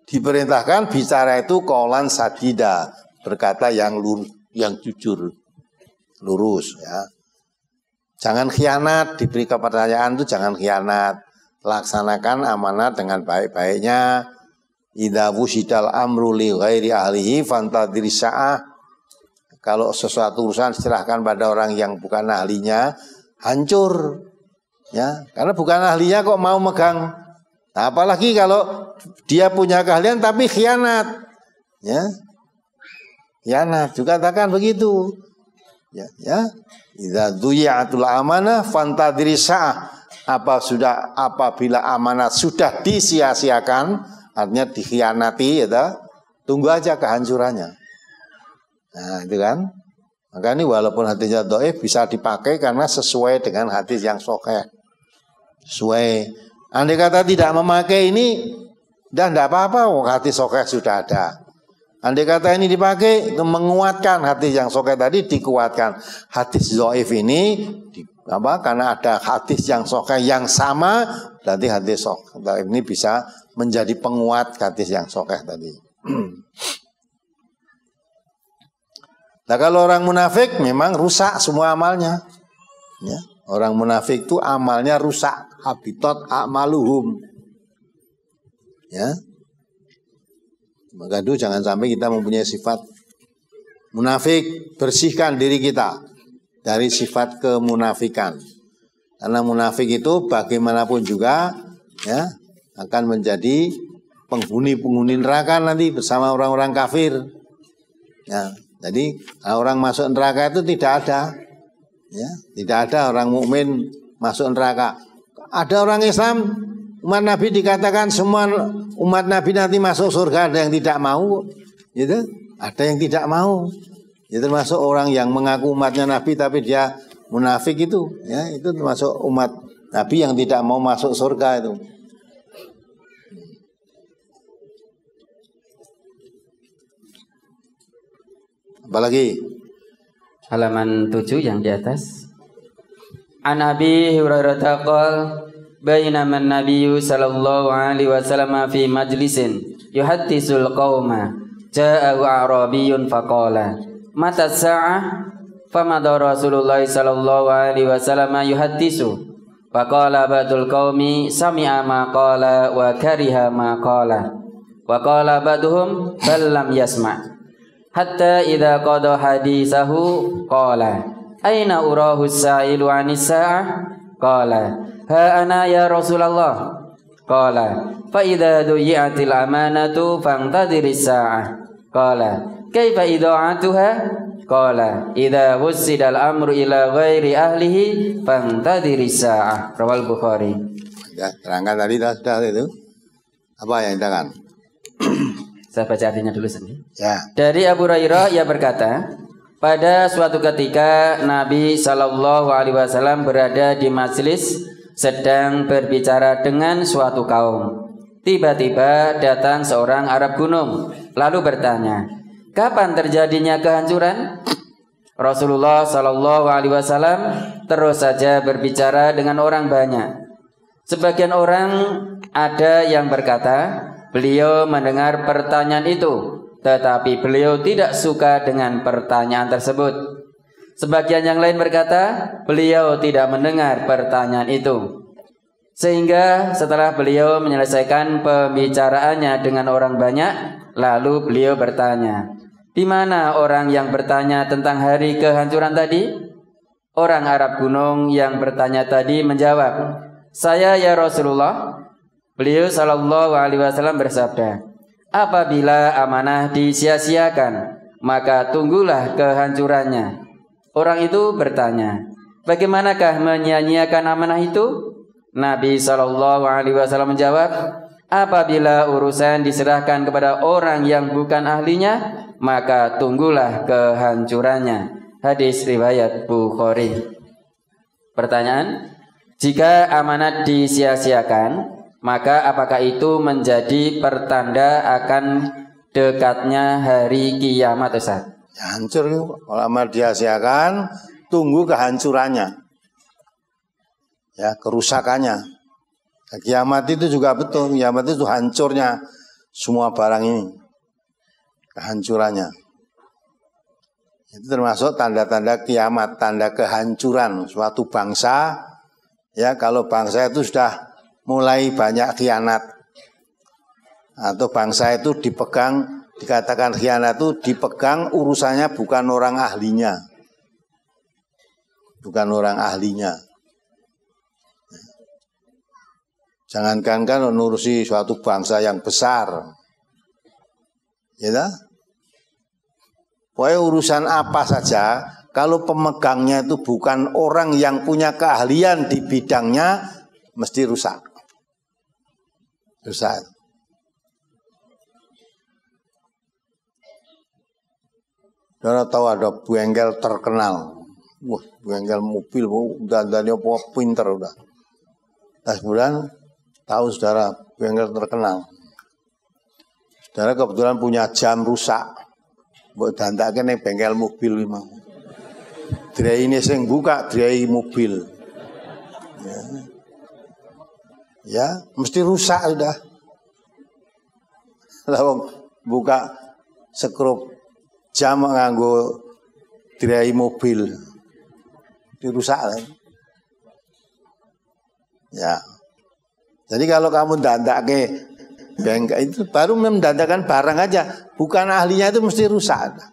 diperintahkan bicara itu qaulan sadida, berkata yang jujur, lurus ya. Jangan khianat, diberi kepercayaan itu jangan khianat. Laksanakan amanat dengan baik-baiknya. Idza wusidal amru li ghairi ahlihi fantadhir sa'ah. Kalau sesuatu urusan serahkan pada orang yang bukan ahlinya, hancur. Ya, karena bukan ahlinya kok mau megang. Nah, apalagi kalau dia punya keahlian tapi khianat. Ya. Khianat juga katakan begitu. Ya. Idza duyatul amanah fantadhir sa'ah. Apabila amanat sudah disia-siakan, artinya dikhianati, gitu, tunggu aja kehancurannya. Nah itu kan. Maka ini walaupun hadisnya dhaif bisa dipakai karena sesuai dengan hadis yang sahih. Sesuai. Andai kata tidak memakai ini, dan tidak apa-apa, hadis sahih sudah ada. Andai kata ini dipakai, menguatkan hadis yang sahih tadi, dikuatkan. Hadis dhaif ini, karena ada hadis yang sahih yang sama, berarti hadis dhaif ini bisa menjadi penguat hadis yang sahih tadi. Nah kalau orang munafik memang rusak semua amalnya. Ya, orang munafik itu amalnya rusak, habitat amaluhum. Ya, maka itu jangan sampai kita mempunyai sifat munafik. Bersihkan diri kita dari sifat kemunafikan. Karena munafik itu bagaimanapun juga, ya, akan menjadi penghuni neraka nanti bersama orang-orang kafir. Ya, jadi orang masuk neraka itu tidak ada. Ya, tidak ada orang mukmin masuk neraka. Ada orang Islam, umat Nabi dikatakan semua umat Nabi nanti masuk surga, ada yang tidak mau, gitu. Ada yang tidak mau. Ya, termasuk orang yang mengaku umatnya Nabi tapi dia munafik itu, ya, itu termasuk umat Nabi yang tidak mau masuk surga itu. Apalagi halaman 7 yang di atas. An Abi Hurairah taqal bainama an-nabiyyu sallallahu alaihi wasallam fi majlisin yuhaddisul qauma jaa'a arabiyyun faqala mata as-sa'ah famada Rasulullah sallallahu alaihi wasallam yuhaddisu faqala ba'dul qaumi sami'a ma qala wa kariha ma qala wa qala ba'duhum bal lam yasma' hatta idza qada hadisahu qala aina urahu as-sa'ilu 'anis sa'ah qala ha ana ya Rasulullah qala fa idza duyi'atil amanatu fantadhiris sa'ah qala kaifa ida'atuha qala idza wusidal amru ila ghairi ahlihi fantadhiris sa'ah. Rawal Bukhari. Ya, terangkan tadi sudah itu. Apa yang diterangkan? Saya baca artinya dulu sendiri. Ya. Dari Abu Hurairah ia berkata, pada suatu ketika Nabi Shallallahu Alaihi Wasallam berada di majelis sedang berbicara dengan suatu kaum. Tiba-tiba datang seorang Arab gunung, lalu bertanya, kapan terjadinya kehancuran? Rasulullah Shallallahu Alaihi Wasallam terus saja berbicara dengan orang banyak. Sebagian orang ada yang berkata, beliau mendengar pertanyaan itu, tetapi beliau tidak suka dengan pertanyaan tersebut. Sebagian yang lain berkata, beliau tidak mendengar pertanyaan itu. Sehingga setelah beliau menyelesaikan pembicaraannya dengan orang banyak, lalu beliau bertanya, di mana orang yang bertanya tentang hari kehancuran tadi? Orang Arab gunung yang bertanya tadi menjawab, saya ya Rasulullah. Beliau Shallallahu Alaihi Wasallam bersabda, apabila amanah disia-siakan, maka tunggulah kehancurannya. Orang itu bertanya, bagaimanakah menyia-nyiakan amanah itu? Nabi Shallallahu Alaihi Wasallam menjawab, apabila urusan diserahkan kepada orang yang bukan ahlinya, maka tunggulah kehancurannya. Hadis riwayat Bukhari. Pertanyaan, jika amanah disia-siakan, maka apakah itu menjadi pertanda akan dekatnya hari kiamat, Ustaz? Hancur itu. Kalau amal disia-siakan, tunggu kehancurannya. Ya, kerusakannya. Kiamat itu juga betul. Kiamat itu hancurnya semua barang ini. Kehancurannya. Itu termasuk tanda-tanda kiamat, tanda kehancuran suatu bangsa. Ya, kalau bangsa itu sudah mulai banyak khianat, atau bangsa itu dipegang, dikatakan khianat itu dipegang urusannya bukan orang ahlinya, bukan orang ahlinya. Jangankan kan menurusi suatu bangsa yang besar, ya dah. Pokoknya urusan apa saja, kalau pemegangnya itu bukan orang yang punya keahlian di bidangnya, mesti rusak. Rusak. Karena tahu ada bengkel terkenal. Wah, bengkel mobil, udah dari apa pinter udah. Tas bulan tahu saudara bengkel terkenal. Saudara kebetulan punya jam rusak. Mbok dandake ning bengkel mobil mau. Dreine sing buka drei mobil. Ya. Ya, mesti rusak sudah. Lalu buka sekrup jam nganggo tirai mobil, dirusak kan? Ya. Jadi kalau kamu dandake bengkel itu baru mendandakan barang aja, bukan ahlinya itu mesti rusak.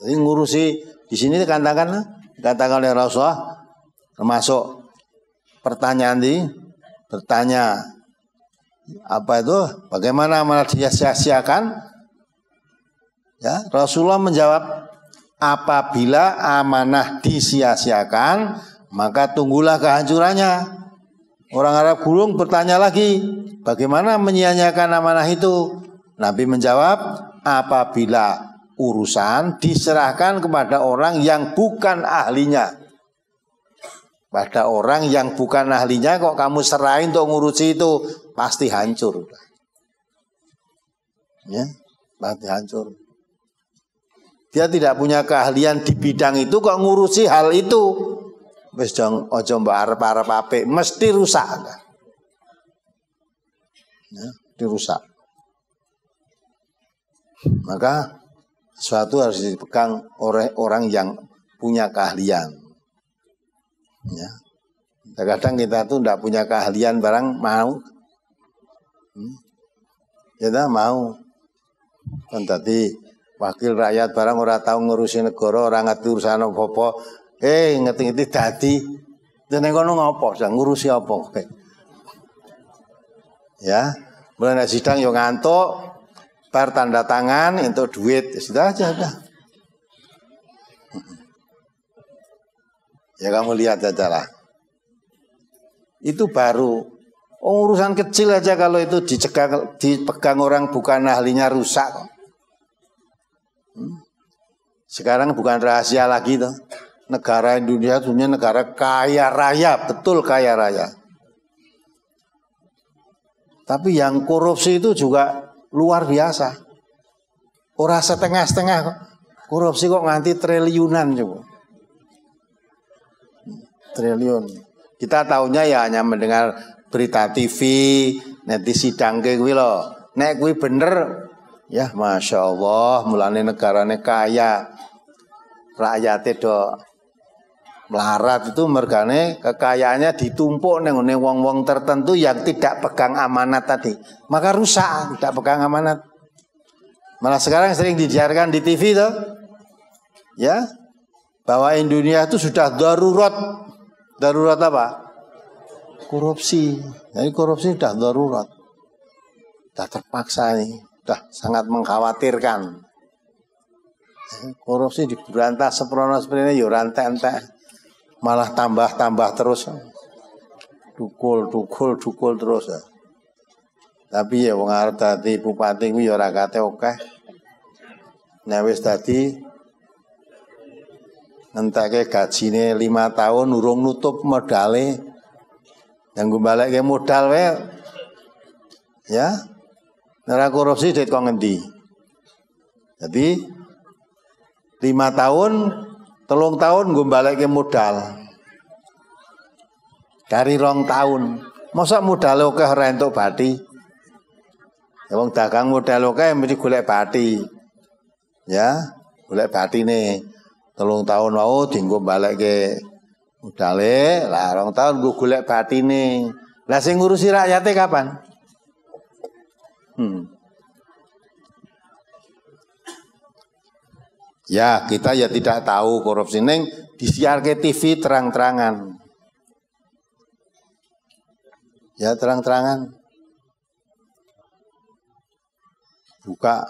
Jadi ngurusi di sini dikatakan oleh Rasulullah termasuk pertanyaan di bertanya apa itu bagaimana malah disia-siakan Ya, Rasulullah menjawab, apabila amanah disia-siakan, maka tunggulah kehancurannya. Orang Arab gurung bertanya lagi, bagaimana menyia-nyiakan amanah itu? Nabi menjawab, apabila urusan diserahkan kepada orang yang bukan ahlinya. Pada orang yang bukan ahlinya kok kamu serahin untuk ngurusi itu, pasti hancur. Ya, pasti hancur. Dia tidak punya keahlian di bidang itu kok ngurusi hal itu. Wis jong aja mbok arep-arep apik, mesti rusak. Ya, dirusak. Maka sesuatu harus dipegang oleh orang yang punya keahlian. Ya. Kadang kita tuh tidak punya keahlian barang mau. Kita mau. Kan tadi wakil rakyat barang ora tahu ngurusi negara, ora ngerti urusan apa-apa. Ngerti-ngerti dadi. Dene kono ngopo, ngurusi apa kowe? Ya, mulai sidang yo ngantuk, bar tanda tangan entuk duit, sudah aja udah. Ya kamu lihat aja lah. Itu baru urusan kecil aja kalau itu dicegah, dipegang orang bukan ahlinya rusak. Sekarang bukan rahasia lagi tuh. Negara Indonesia punya negara kaya raya, betul kaya raya. Tapi yang korupsi itu juga luar biasa. Ora setengah-setengah kok. Korupsi kok nganti triliunan coba. Triliun. Kita tahunya ya hanya mendengar berita TV, nanti sidang kuwi lho. Nek kuwi bener, ya Masya Allah, mulane negarane kaya. Rakyatnya melarat itu mergane kekayaannya ditumpuk neng wong-wong tertentu yang tidak pegang amanat tadi, maka rusak, tidak pegang amanat. Malah sekarang sering dijarkan di TV tuh, ya, bahwa Indonesia itu sudah darurat apa? Korupsi. Jadi korupsi sudah darurat, sudah terpaksa nih, sudah sangat mengkhawatirkan. Korupsi diberantas seprono-seprene yo rantek-entek. Malah tambah-tambah terus. Dukul terus. Tapi ya wong arep dadi bupati kuwi ya ora kate akeh. Nek wis dadi entake gajine 5 tahun urung nutup modale. Nggo balekke modal wae. Ya. Ora korupsi duit kok ngendi. Jadi 5 tahun 3 tahun gue balik ke modal dari 2 tahun. Masa modal oke ora entuk bathi. Wong dagang modal oke mesti golek bathi. Ya, golek bathine 3 tahun mau dienggo balik ke modale, lah 2 tahun gue golek bathine. Lah sing ngurusi rakyate kapan? Ya, kita ya tidak tahu korupsi neng disiar ke TV terang-terangan. Ya, terang-terangan. Buka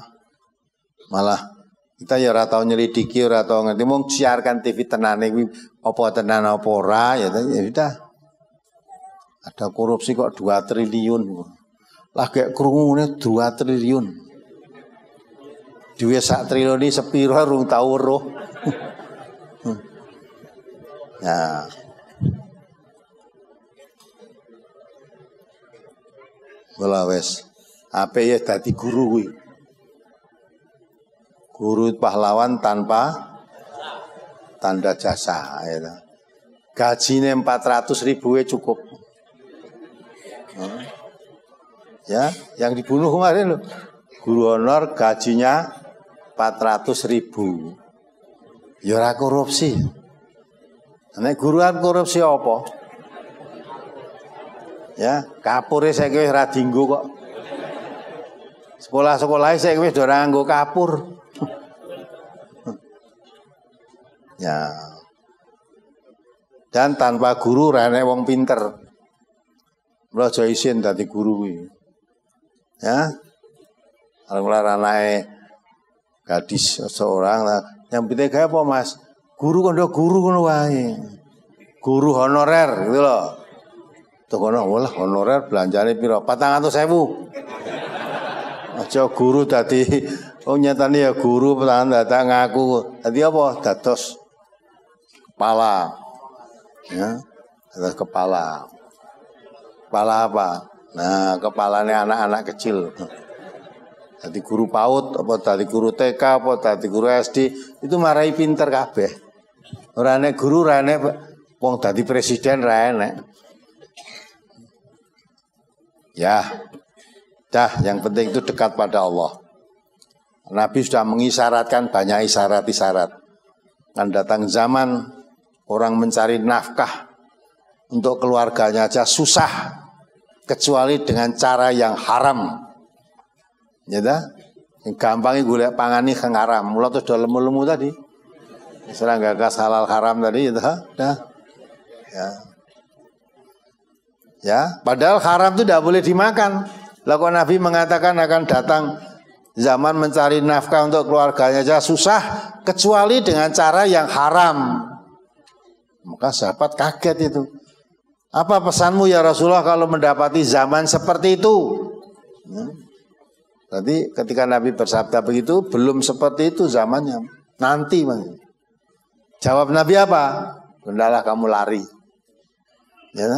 malah kita ya ora tau nyelidiki, ora tau ngerti mung siarkan TV tenane kuwi apa tenan apa ora ya sudah. Ada korupsi kok 2 triliun. Lah gek krungune 2 triliun. Duit 1 triliun ini sepiro rung tau weruh. Nah. Wala wes. Ape ya dadi guru kuwi. Guru pahlawan tanpa tanda jasa ya. Gajine 400.000 cukup. Ya, yang dibunuh kemarin loh. Guru honor gajinya 400.000. Ya ora korupsi. Nek guruan korupsi apa? Ya, kapure saiki wis ora dienggo kok. Sekolah-sekolah saiki wis ora nganggo kapur. Ya. Dan tanpa guru ora enek wong pinter. Mula aja isin dadi guru kuwi. Ya. Orang-orang anake gadis seorang lah. Yang penting kayak apa mas? Guru kono wae. Guru honorer gitu loh. Tuh kono walah honorer belanjane piro? 400.000. Aja guru tadi oh nyatane ya guru perang datang ngaku. Tadi apa? Dados kepala. Ya. Dados kepala. Kepala apa? Nah, kepalanya anak-anak kecil. Tadi guru PAUD, apa tadi guru TK, apa tadi guru SD, itu marai pinter kabeh. Ora enek guru, ora enek wong dadi presiden, ora enek. Ya. Dah, yang penting itu dekat pada Allah. Nabi sudah mengisyaratkan banyak isyarat-isyarat. Kan datang zaman orang mencari nafkah untuk keluarganya aja susah, kecuali dengan cara yang haram. Ya dah, yang gampangnya golek pangani kang haram. Mula terus do lemu-lemu tadi. Misalnya gagas halal haram tadi ya dah. Ya. Ya, padahal haram itu tidak boleh dimakan. Lah kok Nabi mengatakan akan datang zaman mencari nafkah untuk keluarganya aja susah kecuali dengan cara yang haram. Maka sahabat kaget itu. Apa pesanmu ya Rasulullah kalau mendapati zaman seperti itu? Ya. Tadi ketika Nabi bersabda begitu, belum seperti itu zamannya. Nanti, bang. Jawab Nabi apa? Bendalah kamu lari. Ya.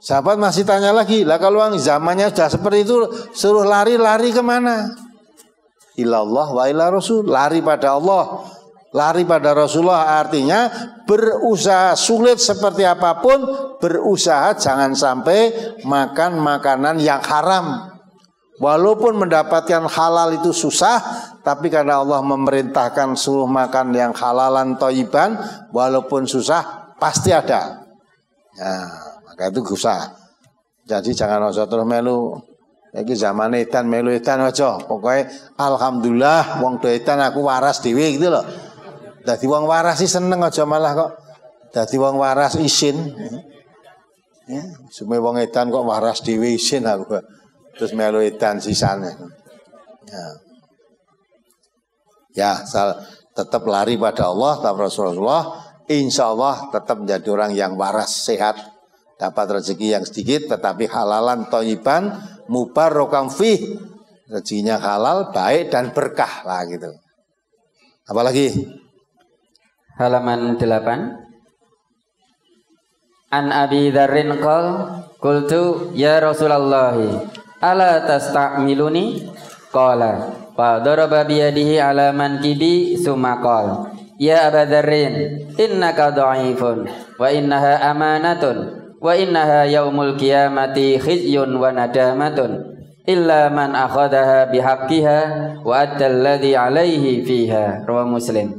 Sahabat masih tanya lagi, lah kalau zamannya sudah seperti itu, suruh lari kemana? Ilallah wa ila Rasul. Lari pada Allah, lari pada Rasulullah. Artinya berusaha sulit seperti apapun, berusaha jangan sampai makan makanan yang haram. Walaupun mendapatkan halal itu susah, tapi karena Allah memerintahkan suruh makan yang halalan toiban, walaupun susah pasti ada. Nah, maka itu susah. Jadi jangan usah terus melu. Iki zaman edan melu edan aja. Pokoknya alhamdulillah wong do edan aku waras dhewe gitu loh. Dadi wong waras sih seneng aja malah kok. Dadi wong waras isin. Ya, sume wong edan kok waras dhewe isin aku. Terus melu edan sisanya. Ya, ya tetap lari pada Allah, tetap Rasulullah. Insya Allah tetap menjadi orang yang waras, sehat. Dapat rezeki yang sedikit, tetapi halalan, thayyiban, mubarokam fih. Rezekinya halal, baik dan berkah lah gitu. Apalagi? Halaman 8. An Abi Dharrin qol, qultu ya Rasulullah. Ala tasta'miluni qala fa daraba bi yadihi ala mankibi summa qala ya Abu Dharrin innaka dha'ifun wa innaha amanatun wa innaha yaumul qiyamati khizyun wa nadamatun illa man akhadhaha bihaqqiha wa atalladhi alaihi fiha. Rawi Muslim.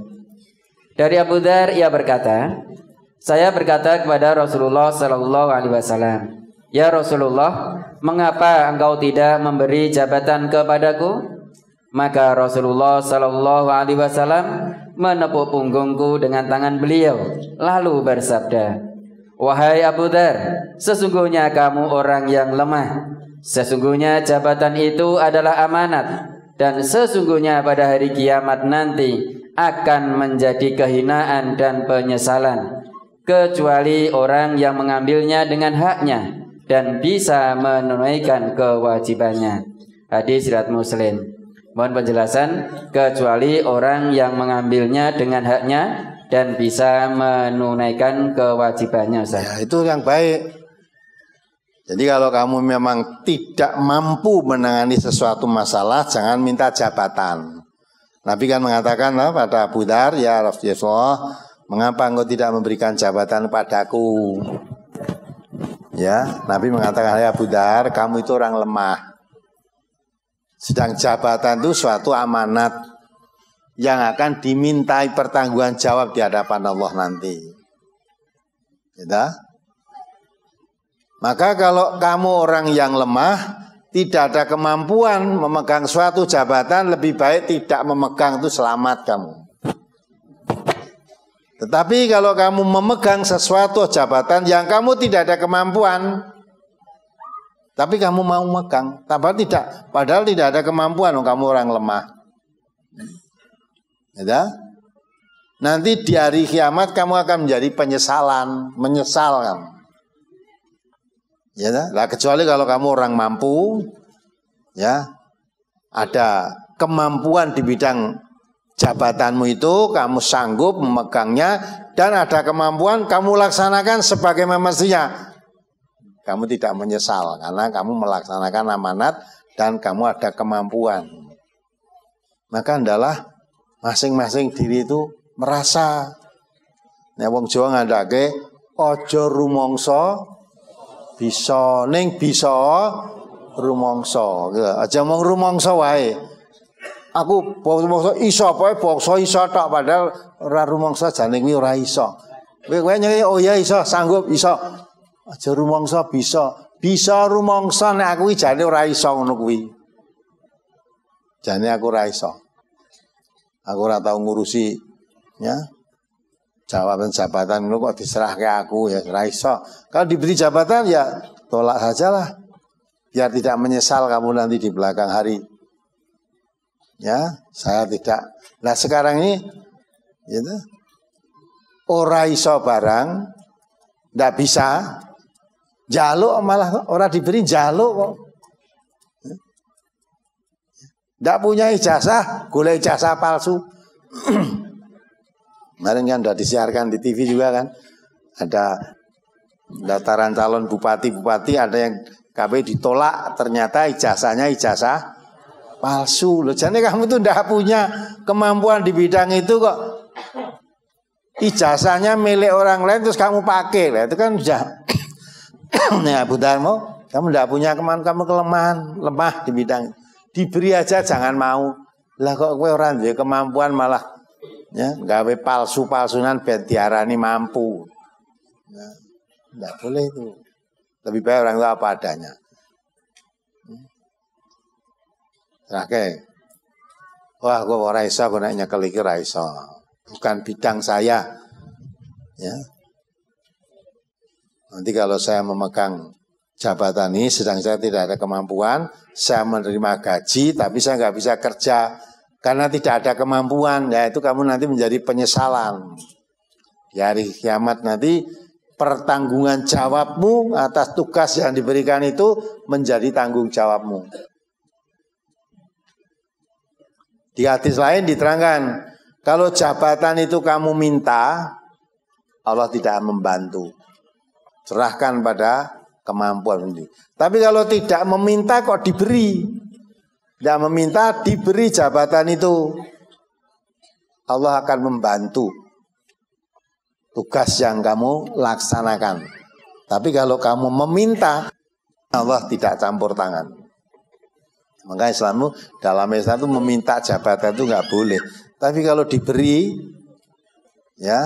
Dari Abu Dhar ia berkata, saya berkata kepada Rasulullah sallallahu alaihi wasallam, ya Rasulullah, mengapa engkau tidak memberi jabatan kepadaku? Maka Rasulullah sallallahu alaihi wasallam menepuk punggungku dengan tangan beliau lalu bersabda, wahai Abu Dhar, sesungguhnya kamu orang yang lemah. Sesungguhnya jabatan itu adalah amanat, dan sesungguhnya pada hari kiamat nanti akan menjadi kehinaan dan penyesalan, kecuali orang yang mengambilnya dengan haknya dan bisa menunaikan kewajibannya. Hadis riwayat Muslim. Mohon penjelasan, kecuali orang yang mengambilnya dengan haknya dan bisa menunaikan kewajibannya. Ya, itu yang baik. Jadi kalau kamu memang tidak mampu menangani sesuatu masalah, jangan minta jabatan. Nabi kan mengatakan pada Abu Dhar, ya Rasulullah, mengapa engkau tidak memberikan jabatan padaku? Ya, Nabi mengatakan, ya Abu Dhar, kamu itu orang lemah. Sedang jabatan itu suatu amanat yang akan dimintai pertanggungan jawab di hadapan Allah nanti. Ya? Maka kalau kamu orang yang lemah, tidak ada kemampuan memegang suatu jabatan, lebih baik tidak memegang, itu selamat kamu. Tetapi kalau kamu memegang sesuatu jabatan yang kamu tidak ada kemampuan, tapi kamu mau memegang, padahal tidak ada kemampuan, kamu orang lemah. Nanti di hari kiamat kamu akan menjadi penyesalan, menyesal kamu. Nah, kecuali kalau kamu orang mampu, ya, ada kemampuan di bidang jabatanmu itu, kamu sanggup memegangnya dan ada kemampuan kamu laksanakan sebagaimana mestinya. Kamu tidak menyesal karena kamu melaksanakan amanat dan kamu ada kemampuan. Maka adalah masing-masing diri itu merasa. Nek wong Jawa ngandhake aja rumangsa bisa, ning bisa rumangsa. Aja mung rumangsa wae. Aku bangsa iso apa bangsa iso tok padahal ora rumangsa jane kuwi ora iso. Kowe nyek oh ya iso, sanggup iso. Aja rumangsa bisa. Bisa rumangsa nek aku jane ora iso ngono kuwi. Jane aku ora iso. Aku ora tau ngurusi ya jabatan-jabatan lu kok diserah ke aku ya raiso. Kalau diberi jabatan ya tolak sajalah biar tidak menyesal kamu nanti di belakang hari. Ya saya tidak. Nah sekarang ini gitu, ora iso barang ndak bisa jaluk malah ora diberi jaluk kok. Ndak punya ijazah golek ijazah palsu. Kemarin kan sudah disiarkan di TV juga kan, ada daftaran calon bupati-bupati, ada yang KPI ditolak, ternyata ijazahnya ijazah palsu. Loh, jadi kamu tuh tidak punya kemampuan di bidang itu kok. Ijazahnya milik orang lain terus kamu pakai, lah itu kan sudah. Nah, Abu Dhar, kamu tidak punya kemampuan, kamu kelemahan, lemah di bidang. Diberi aja jangan mau. Lah kok gue orang dia kemampuan malah. Ya, gawe palsu-palsunan ben diarani mampu. Nah, enggak boleh itu. Lebih baik orang tua apa adanya. Terakhir, wah gue ora iso, gue nek nyekel iki ora iso. Bukan bidang saya. Ya. Nanti kalau saya memegang jabatan ini, sedang saya tidak ada kemampuan, saya menerima gaji, tapi saya nggak bisa kerja. Karena tidak ada kemampuan, ya itu kamu nanti menjadi penyesalan. Di hari kiamat nanti pertanggungan jawabmu atas tugas yang diberikan itu menjadi tanggung jawabmu. Di hadis lain diterangkan, kalau jabatan itu kamu minta, Allah tidak membantu. Serahkan pada kemampuan. Tapi kalau tidak meminta kok diberi. Tidak meminta diberi jabatan itu, Allah akan membantu tugas yang kamu laksanakan. Tapi kalau kamu meminta, Allah tidak campur tangan. Maka Islammu dalam Islam itu meminta jabatan itu nggak boleh. Tapi kalau diberi, ya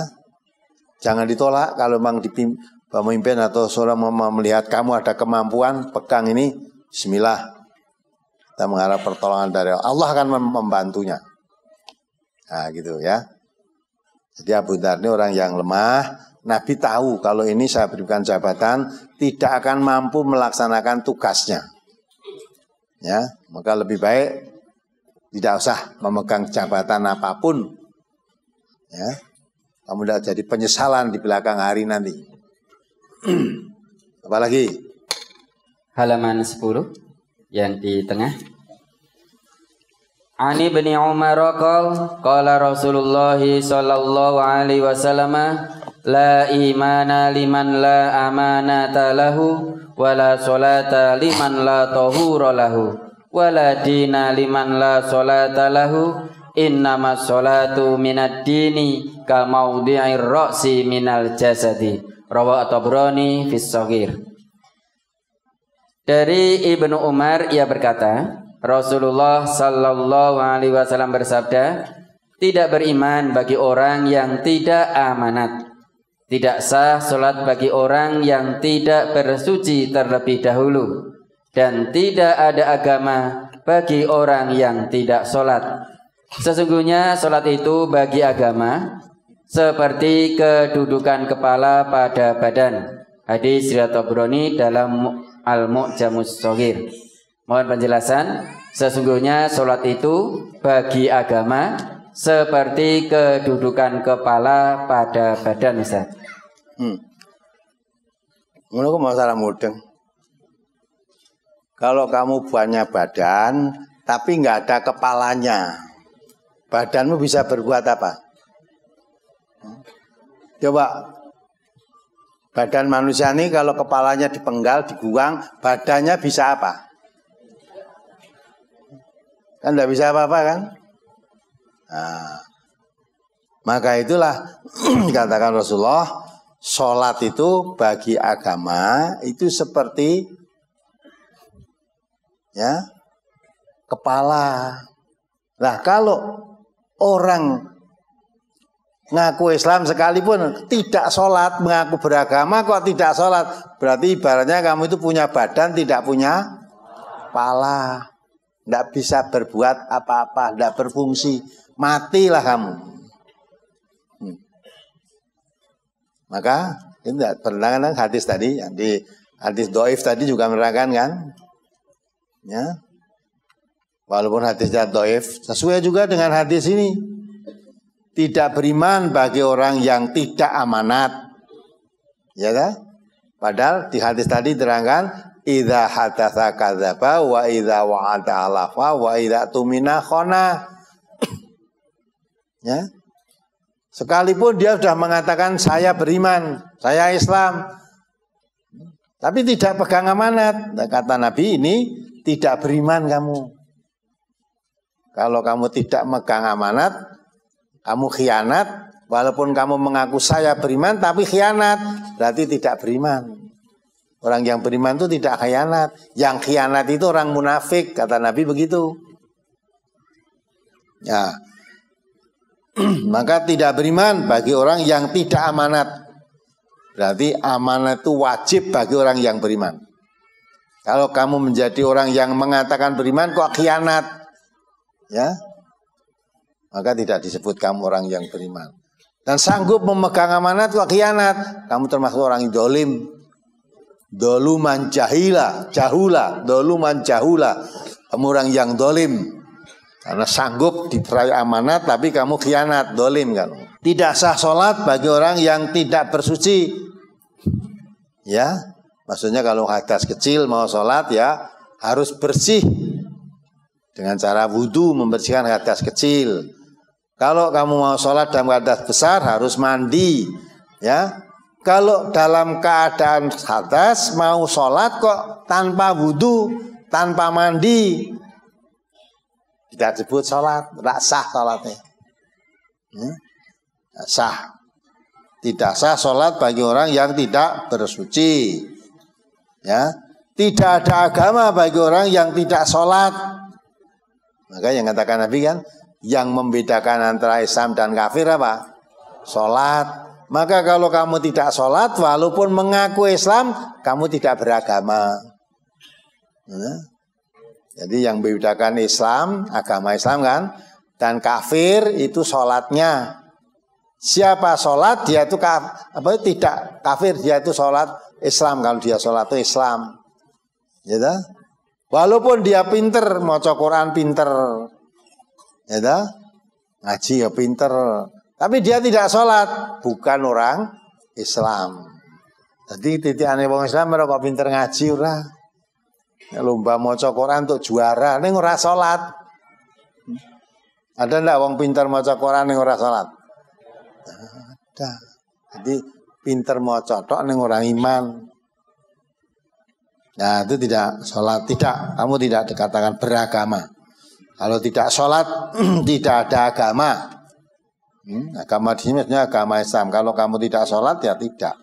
jangan ditolak. Kalau memang pemimpin atau seorang melihat kamu ada kemampuan, pegang ini, bismillah. Kita mengharap pertolongan dari Allah. Allah akan membantunya. Nah gitu ya. Jadi Abu Dhar ini orang yang lemah. Nabi tahu kalau ini saya berikan jabatan tidak akan mampu melaksanakan tugasnya. Ya, maka lebih baik tidak usah memegang jabatan apapun. Ya, kamu tidak jadi penyesalan di belakang hari nanti. Apalagi halaman 10. Yang di tengah. Ani bin Umar qol qala Rasulullah sallallahu alaihi wasallam la imana liman la amanata lahu wa la salata liman la tahura lahu wa la dina liman la salata lahu innama salatu minad dini ka maudhi'ir ra'si minal jasadi rawahu Tabrani fi shaghir. Dari Ibn Umar ia berkata, Rasulullah sallallahu alaihi wasallam bersabda, tidak beriman bagi orang yang tidak amanat. Tidak sah salat bagi orang yang tidak bersuci terlebih dahulu. Dan tidak ada agama bagi orang yang tidak salat. Sesungguhnya salat itu bagi agama seperti kedudukan kepala pada badan. Hadis riwayat Tabrani dalam Al-Mu'jamus Shaghir. Mohon penjelasan. Sesungguhnya sholat itu bagi agama seperti kedudukan kepala pada badan, Ustaz. Menurutku masalah mudeng. Kalau kamu punya badan tapi nggak ada kepalanya, badanmu bisa berbuat apa? Coba badan manusia ini kalau kepalanya dipenggal, diguang, badannya bisa apa? Kan tidak bisa apa-apa kan? Nah, maka itulah katakan Rasulullah, sholat itu bagi agama itu seperti ya kepala. Nah kalau orang ngaku Islam sekalipun tidak sholat, mengaku beragama kok tidak sholat, berarti ibaratnya kamu itu punya badan tidak punya kepala. Tidak bisa berbuat apa-apa, tidak berfungsi, matilah kamu. Maka ini tidak pernah hadis tadi, hadis doif tadi juga menerangkan kan, ya. Walaupun hadisnya doif, sesuai juga dengan hadis ini. Tidak beriman bagi orang yang tidak amanat, ya kan? Padahal di hadis tadi terangkan. Idza hadatsa kadzaba wa idza wa'ada alafa wa idza tumina khana. Ya. Sekalipun dia sudah mengatakan saya beriman, saya Islam, tapi tidak pegang amanat. Kata Nabi ini tidak beriman kamu. Kalau kamu tidak megang amanat, kamu khianat, walaupun kamu mengaku saya beriman tapi khianat, berarti tidak beriman. Orang yang beriman itu tidak khianat. Yang khianat itu orang munafik, kata Nabi begitu. Ya. Maka tidak beriman bagi orang yang tidak amanat. Berarti amanat itu wajib bagi orang yang beriman. Kalau kamu menjadi orang yang mengatakan beriman kok khianat, ya, maka tidak disebut kamu orang yang beriman. Dan sanggup memegang amanat kok khianat, kamu termasuk orang yang zalim. Doluman jahula, kamu orang yang dolim karena sanggup diperai amanat tapi kamu khianat, dolim kan. Tidak sah sholat bagi orang yang tidak bersuci, ya, maksudnya kalau hadas kecil mau sholat ya harus bersih dengan cara wudhu, membersihkan hadas kecil. Kalau kamu mau sholat dalam hadas besar harus mandi, ya. Kalau dalam keadaan hadas mau sholat kok tanpa wudhu, tanpa mandi, tidak disebut sholat, tidak sah sholatnya. Tidak sah. Tidak sah sholat bagi orang yang tidak bersuci. Ya, tidak ada agama bagi orang yang tidak sholat. Maka yang katakan Nabi kan, yang membedakan antara Islam dan kafir apa? Sholat. Maka kalau kamu tidak sholat walaupun mengaku Islam, kamu tidak beragama. Jadi yang membedakan Islam, agama Islam kan, dan kafir itu sholatnya. Siapa sholat dia itu tidak kafir, dia itu sholat Islam. Kalau dia sholat itu Islam, gitu? Walaupun dia pinter, maca Quran pinter, gitu? Ngaji ya pinter, tapi dia tidak sholat, bukan orang Islam. Jadi titik aneh orang Islam mereka pinter ngaji ora. Lomba maca Quran untuk juara, ning ora sholat. Ada ndak wong pinter maca Quran ning ora sholat? Ada. Jadi pinter maca tok ning orang iman. Nah, itu tidak sholat, tidak. Kamu tidak dikatakan beragama. Kalau tidak sholat tidak ada agama. Agama di sini maksudnya agama Islam. Kalau kamu tidak sholat ya tidak.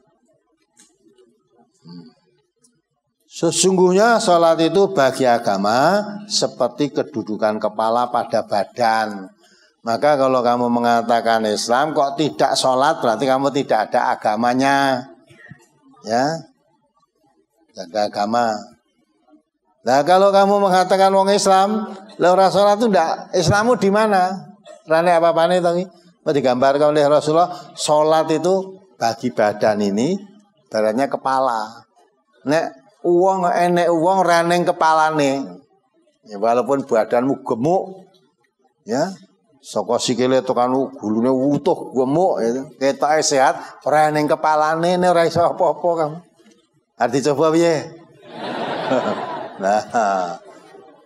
Sesungguhnya sholat itu bagi agama seperti kedudukan kepala pada badan. Maka kalau kamu mengatakan Islam kok tidak sholat, berarti kamu tidak ada agamanya, ya, tidak ada agama. Nah kalau kamu mengatakan wong Islam, ora sholat itu tidak, Islammu di mana? Rane apa-apane to? Digambarkan oleh Rasulullah, sholat itu bagi badan ini, badannya kepala. Nek uang, enek uang, raneng kepala nih. Ya, walaupun badanmu gemuk, ya, saka sikile tekan gulune utuh gemuk, ya, ketoke sehat, ora ning kepalane ne ora iso apa-apa kamu. Arti coba piye? Nah,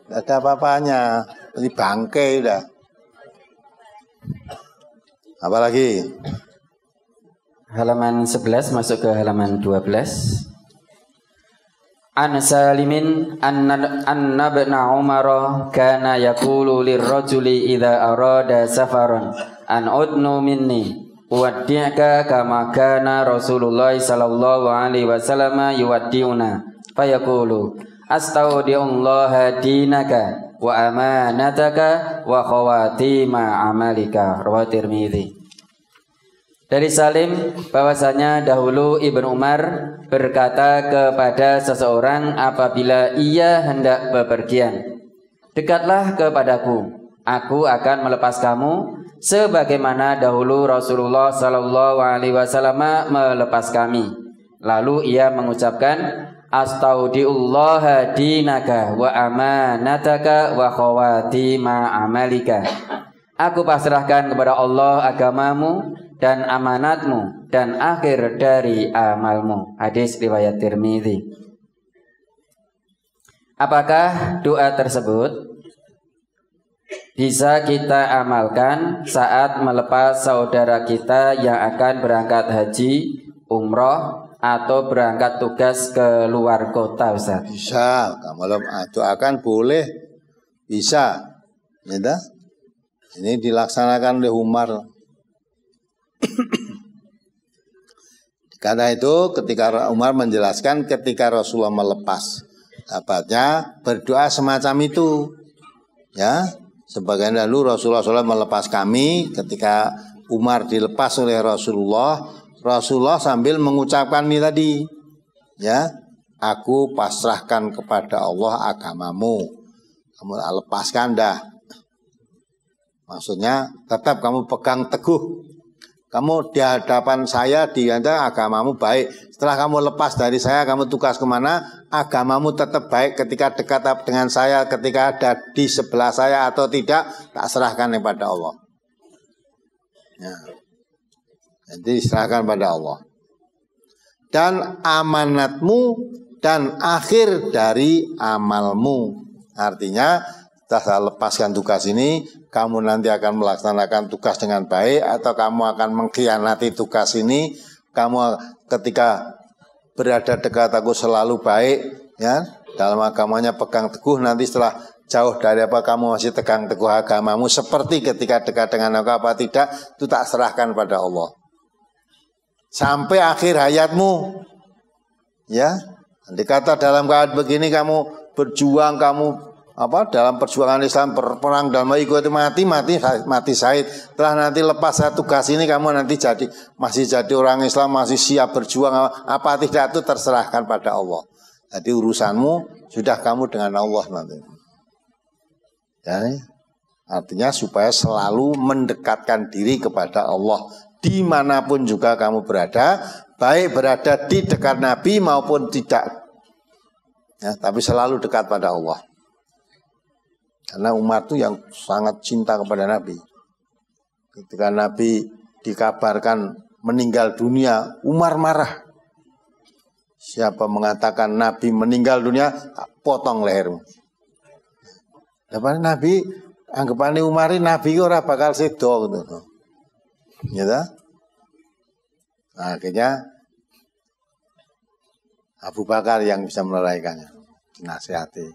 enggak ada apa-apanya, jadi bangke udah. Apalagi? Halaman 11 masuk ke halaman 12. An Salimin anna ibn Umar kana yaqulu lirrajuli idza arada safaran an udnu minni uwaddi'aka kama kana Rasulullah sallallahu alaihi wasallam yuwaddi'una fayaqulu astaudillaha dinaka wa amanataka wa khawatima amalika. Riwayat Tirmidzi. Dari Salim bahwasanya dahulu Ibn Umar berkata kepada seseorang apabila ia hendak bepergian, dekatlah kepadaku, aku akan melepas kamu sebagaimana dahulu Rasulullah sallallahu alaihi wasallam melepas kami. Lalu ia mengucapkan astaudiullaha dinaka wa amanataka wa khawatima amalika. Aku pasrahkan kepada Allah agamamu dan amanatmu dan akhir dari amalmu. Hadis riwayat Tirmidzi. Apakah doa tersebut bisa kita amalkan saat melepas saudara kita yang akan berangkat haji, umroh, atau berangkat tugas ke luar kota, Ustaz? Bisa, kalau doakan boleh, bisa, ya. Ini dilaksanakan oleh Umar. Karena itu ketika Umar menjelaskan ketika Rasulullah melepas sahabatnya berdoa semacam itu, ya. Sebagian dahulu Rasulullah SAW melepas kami. Ketika Umar dilepas oleh Rasulullah sambil mengucapkan ini tadi, ya, aku pasrahkan kepada Allah agamamu, kamu lepaskan dah. Maksudnya tetap kamu pegang teguh, kamu di hadapan saya diantara agamamu baik. Setelah kamu lepas dari saya, kamu tugas kemana, agamamu tetap baik. Ketika dekat dengan saya, ketika ada di sebelah saya atau tidak, tak serahkan kepada Allah, ya. Jadi serahkan pada Allah. Dan amanatmu dan akhir dari amalmu. Artinya setelah lepaskan tugas ini, kamu nanti akan melaksanakan tugas dengan baik atau kamu akan mengkhianati tugas ini. Kamu ketika berada dekat aku selalu baik, ya, dalam agamanya pegang teguh. Nanti setelah jauh dari apa kamu masih tegang teguh agamamu, seperti ketika dekat dengan aku apa tidak, itu tak serahkan pada Allah sampai akhir hayatmu, ya. Nanti kata dalam keadaan begini kamu berjuang, kamu apa dalam perjuangan Islam, perang dalam itu mati syahid. Telah nanti lepas satu tugas ini, kamu nanti jadi masih jadi orang Islam, masih siap berjuang apa tidak, itu terserahkan pada Allah. Jadi urusanmu sudah kamu dengan Allah nanti. Jadi, artinya supaya selalu mendekatkan diri kepada Allah dimanapun juga kamu berada, baik berada di dekat Nabi maupun tidak, ya, tapi selalu dekat pada Allah. Karena Umar itu yang sangat cinta kepada Nabi. Ketika Nabi dikabarkan meninggal dunia, Umar marah. Siapa mengatakan Nabi meninggal dunia, tak potong lehermu. Tapi Nabi, anggapannya Umar ini Nabi ora bakal sedo gitu. Gitu. Nah, akhirnya Abu Bakar yang bisa meleraikannya, nasihati.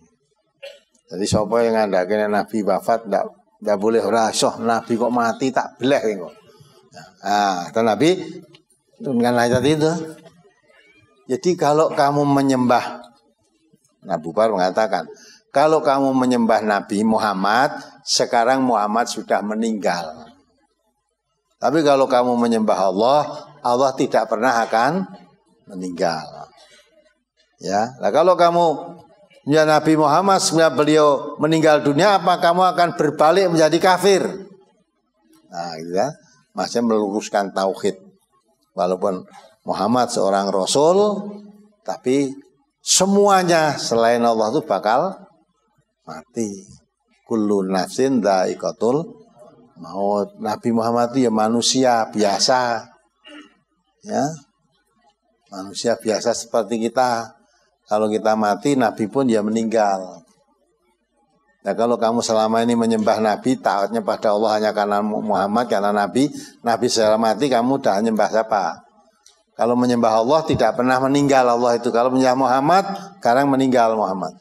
Jadi siapa yang ngandakene Nabi wafat ndak boleh ora iso Nabi kok mati tak bleh kok. Nah, kata Nabi dengan ayat itu. Jadi kalau kamu menyembah, Nabi Bakar mengatakan, kalau kamu menyembah Nabi Muhammad, sekarang Muhammad sudah meninggal. Tapi kalau kamu menyembah Allah, Allah tidak pernah akan meninggal. Ya, nah, kalau kamu ya Nabi Muhammad sebenarnya beliau meninggal dunia, apa kamu akan berbalik menjadi kafir? Nah, gitu ya. Masih meluruskan tauhid. Walaupun Muhammad seorang rasul, tapi semuanya selain Allah itu bakal mati. Kullu nafsin dha'iqatul maut. Nabi Muhammad itu ya manusia biasa. Ya. Manusia biasa seperti kita. Kalau kita mati, Nabi pun ya meninggal. Nah, kalau kamu selama ini menyembah Nabi, taatnya pada Allah hanya karena Muhammad, karena Nabi, Nabi setelah mati kamu dah menyembah siapa? Kalau menyembah Allah tidak pernah meninggal Allah itu. Kalau menyembah Muhammad, sekarang meninggal Muhammad.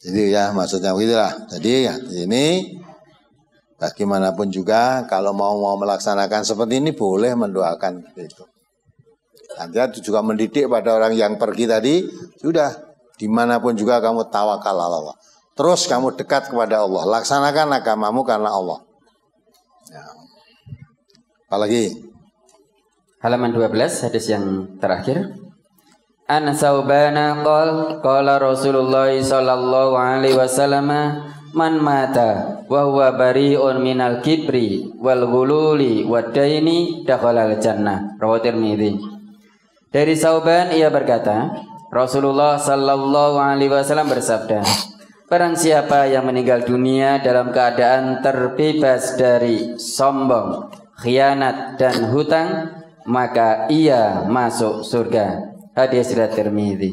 Jadi ya maksudnya begitulah. Jadi ya, ini bagaimanapun juga kalau mau melaksanakan seperti ini boleh mendoakan itu. Anda juga mendidik pada orang yang pergi tadi, sudah dimanapun juga kamu tawakal Allah. Terus kamu dekat kepada Allah, laksanakan agamamu karena Allah. Ya. Apalagi halaman 12 hadis yang terakhir. An Sawban qala Rasulullah sallallahu alaihi wasallam man mata wa huwa bari'un minal kibri wal ghululi wad daini dakhala al jannah. Rawahu Tirmidzi. Dari Sawban ia berkata, Rasulullah sallallahu alaihi wasallam bersabda, barang siapa yang meninggal dunia dalam keadaan terbebas dari sombong, khianat dan hutang, maka ia masuk surga. Hadis riwayat Tirmidzi.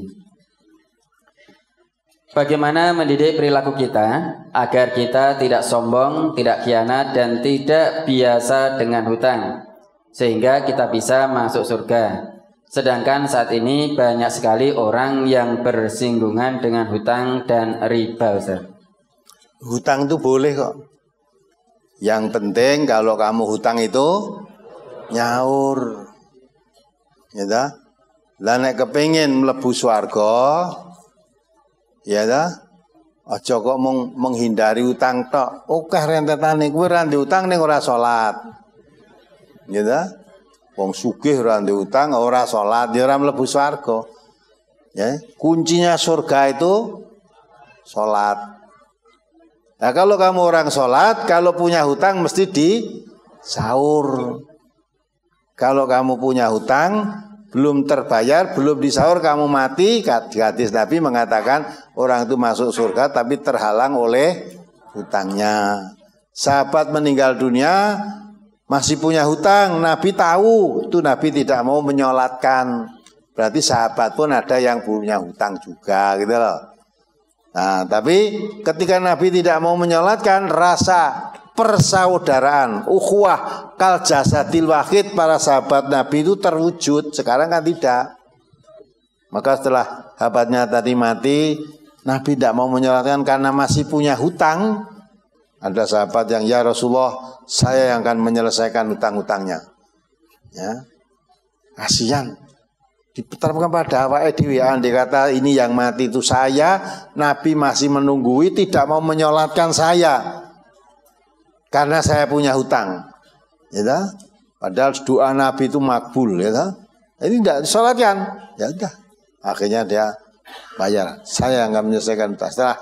Bagaimana mendidik perilaku kita agar kita tidak sombong, tidak khianat dan tidak biasa dengan hutang sehingga kita bisa masuk surga. Sedangkan saat ini banyak sekali orang yang bersinggungan dengan hutang dan riba, Ustaz. Hutang itu boleh kok. Yang penting kalau kamu hutang itu nyaur. Ya dah. Lah nek kepengin mlebu swarga, ya dah. Aja kok menghindari hutang tok. Okeh rentetane kuwi ra diutang ning ora salat. Ya dah. Wong sugih ora ndek utang, ora salat, ora mlebu swarga. Ya, kuncinya surga itu salat. Nah, kalau kamu orang salat, kalau punya hutang mesti disaur. Kalau kamu punya hutang belum terbayar, belum disaur, kamu mati. Hadis Nabi mengatakan orang itu masuk surga tapi terhalang oleh hutangnya. Sahabat meninggal dunia masih punya hutang, Nabi tahu itu Nabi tidak mau menyolatkan. Berarti sahabat pun ada yang punya hutang juga gitu loh. Nah, tapi ketika Nabi tidak mau menyolatkan, rasa persaudaraan, ukhuwah kal jasadil wahid para sahabat Nabi itu terwujud. Sekarang kan tidak. Maka setelah sahabatnya tadi mati, Nabi tidak mau menyolatkan karena masih punya hutang. Ada sahabat yang, ya Rasulullah, saya yang akan menyelesaikan hutang-hutangnya. Ya, kasihan. Diputarkan pada awak dhewe. Andai kata ini yang mati itu saya, Nabi masih menunggui, tidak mau menyolatkan saya karena saya punya hutang. Ya, padahal doa Nabi itu makbul. Ya, ini tidak disolatkan. Ya, dah. Akhirnya dia bayar. Saya yang akan menyelesaikan hutang. Setelah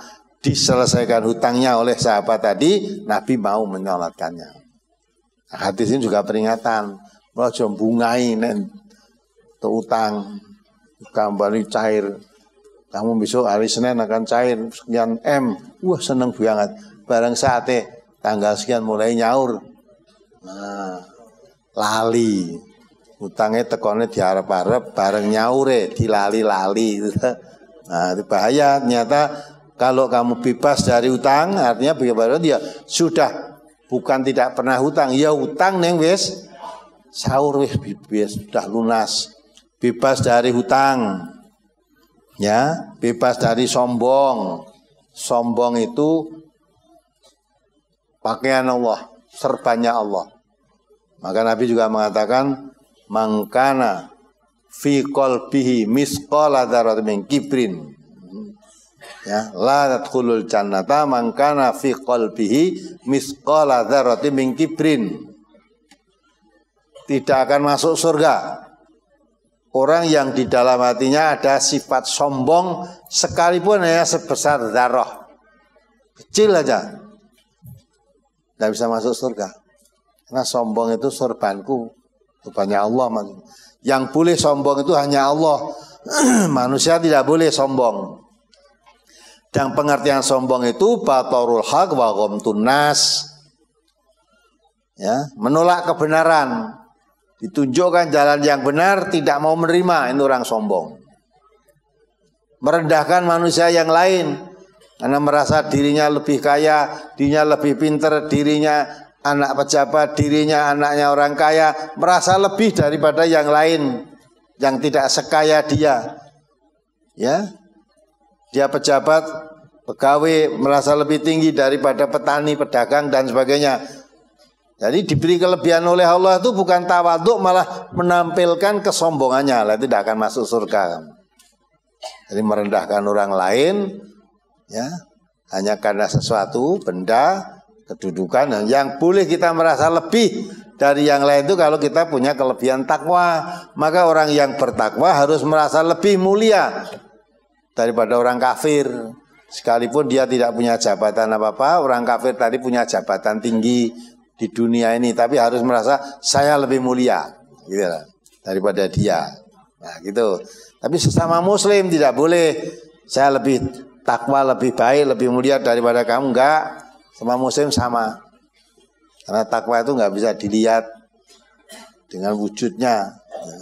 diselesaikan hutangnya oleh sahabat tadi, Nabi mau menyolatkannya. Hadis ini juga peringatan, lo jombungai nen tuh utang, kembali cair. Kamu besok hari Senin akan cair sekian M. Wah seneng banget. Barang saatnya tanggal sekian mulai nyaur. Nah, lali. Hutangnya tekonnya diharap-harap, bareng nyaure dilali-lali. Nah, itu bahaya. Ternyata kalau kamu bebas dari hutang, artinya bagaimana dia sudah bukan tidak pernah hutang, ya hutang neng wis sahur wis bebas sudah lunas, bebas dari hutang, ya bebas dari sombong. Sombong itu pakaian Allah, serbannya Allah. Maka Nabi juga mengatakan, mangkana fi qalbihi misqala dzarratin min kibrin. Ya, la tadkhulul jannata man kana fi qalbihi misqala dzarratin min kibrin. Tidak akan masuk surga orang yang di dalam hatinya ada sifat sombong sekalipun hanya sebesar dzarrah. Kecil aja. Tidak bisa masuk surga. Karena sombong itu sorbanku, sorbannya Allah. Yang boleh sombong itu hanya Allah. manusia tidak boleh sombong. Dan pengertian sombong itu batarul haq wa ghamtun nas. Ya, menolak kebenaran, ditunjukkan jalan yang benar, tidak mau menerima, itu orang sombong. Merendahkan manusia yang lain karena merasa dirinya lebih kaya, dirinya lebih pintar, dirinya anak pejabat, dirinya anaknya orang kaya, merasa lebih daripada yang lain yang tidak sekaya dia. Ya, dia pejabat, pegawai, merasa lebih tinggi daripada petani, pedagang dan sebagainya. Jadi diberi kelebihan oleh Allah itu bukan tawaduk, malah menampilkan kesombongannya, lah tidak akan masuk surga. Jadi merendahkan orang lain, ya, hanya karena sesuatu benda, kedudukan yang boleh kita merasa lebih dari yang lain itu kalau kita punya kelebihan takwa. Maka orang yang bertakwa harus merasa lebih mulia daripada orang kafir, sekalipun dia tidak punya jabatan apa-apa. Orang kafir tadi punya jabatan tinggi di dunia ini, tapi harus merasa saya lebih mulia gitu lah, daripada dia. Nah gitu. Tapi sesama muslim tidak boleh saya lebih takwa, lebih baik, lebih mulia daripada kamu. Enggak, semua muslim sama. Karena takwa itu nggak bisa dilihat dengan wujudnya. Ya.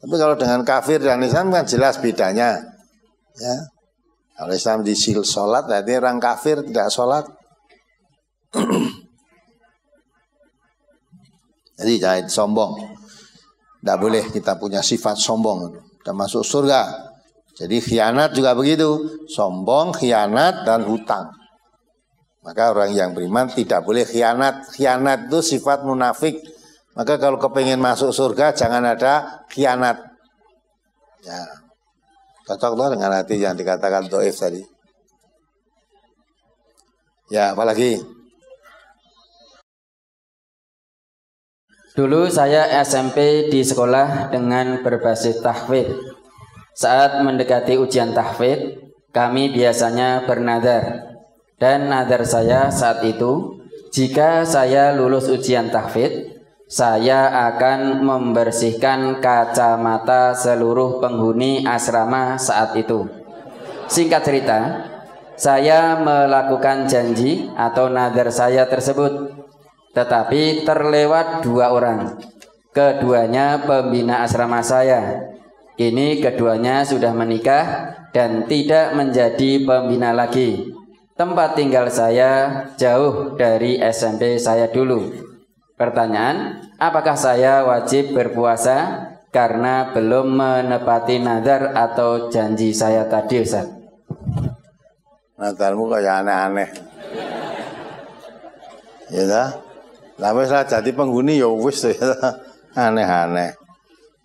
Tapi kalau dengan kafir dan Islam kan jelas bedanya. Ya. Kalau Islam disil sholat, berarti orang kafir tidak sholat. Jadi jangan sombong. Tidak boleh kita punya sifat sombong. Kita masuk surga. Jadi khianat juga begitu. Sombong, khianat, dan hutang. Maka orang yang beriman tidak boleh khianat. Khianat itu sifat munafik. Maka kalau kepengen masuk surga jangan ada khianat. Ya. Cocok dengan hati yang dikatakan doif tadi. Ya, apalagi? Dulu saya SMP di sekolah dengan berbasis tahfidz. Saat mendekati ujian tahfidz, kami biasanya bernadar. Dan nazar saya saat itu, jika saya lulus ujian tahfidz, saya akan membersihkan kacamata seluruh penghuni asrama saat itu. Singkat cerita, saya melakukan janji atau nazar saya tersebut, tetapi terlewat dua orang. Keduanya pembina asrama saya. Ini keduanya sudah menikah dan tidak menjadi pembina lagi. Tempat tinggal saya jauh dari SMP saya dulu. Pertanyaan, apakah saya wajib berpuasa karena belum menepati nazar atau janji saya tadi, Ustaz? Nazarmu kayak aneh-aneh. Ya dah. Lah wis lah jadi penghuni ya wis ya. Aneh-aneh.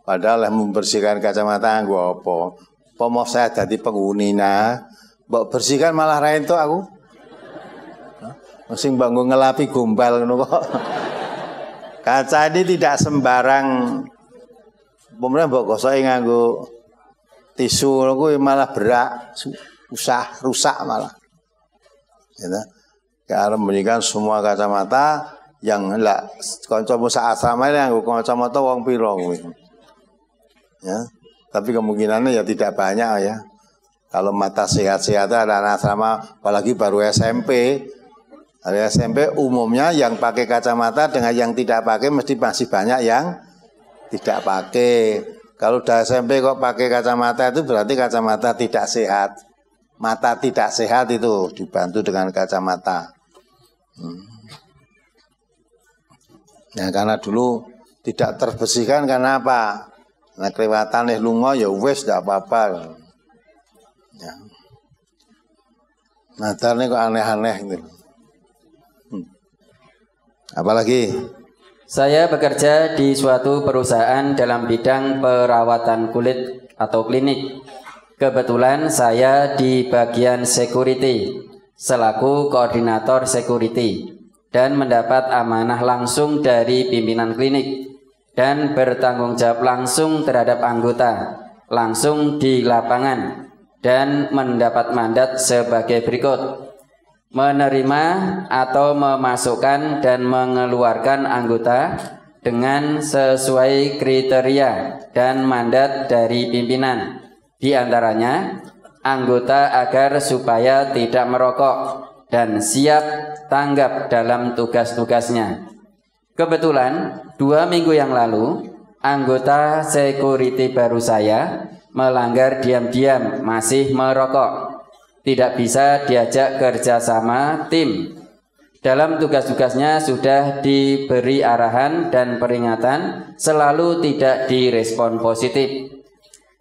Padahal membersihkan kacamata gua apa? Apa mau saya jadi penghuni nah? Mbok bersihkan malah rain tuh aku. Masing bangun ngelapi gombal ngono kok. Kaca ini tidak sembarang. Pemerintah mbok gosoki nganggo tisu kuwi malah berak, usah rusak malah. Ya ta. Karep menikan semua kacamata yang lak kancamu sak asrama nganggo kacamata wong pira kuwi. Ya. Tapi kemungkinannya ya tidak banyak ya. Kalau mata sehat-sehat ada anak asrama, apalagi baru SMP. Dari SMP umumnya yang pakai kacamata dengan yang tidak pakai mesti masih banyak yang tidak pakai. Kalau dari SMP kok pakai kacamata itu berarti kacamata tidak sehat. Mata tidak sehat itu dibantu dengan kacamata. Nah, karena dulu tidak terbersihkan karena apa? Nah, kelewatan lunga ya wis tidak apa-apa. Ya. Nazar ini kok aneh-aneh gitu. Apalagi? Saya bekerja di suatu perusahaan dalam bidang perawatan kulit atau klinik. Kebetulan saya di bagian security selaku koordinator security dan mendapat amanah langsung dari pimpinan klinik dan bertanggung jawab langsung terhadap anggota langsung di lapangan. Dan mendapat mandat sebagai berikut: menerima atau memasukkan dan mengeluarkan anggota dengan sesuai kriteria dan mandat dari pimpinan, Di antaranya anggota agar supaya tidak merokok dan siap tanggap dalam tugas-tugasnya. Kebetulan 2 minggu yang lalu anggota security baru saya melanggar diam-diam, masih merokok. Tidak bisa diajak kerjasama tim. Dalam tugas-tugasnya sudah diberi arahan dan peringatan, selalu tidak direspon positif.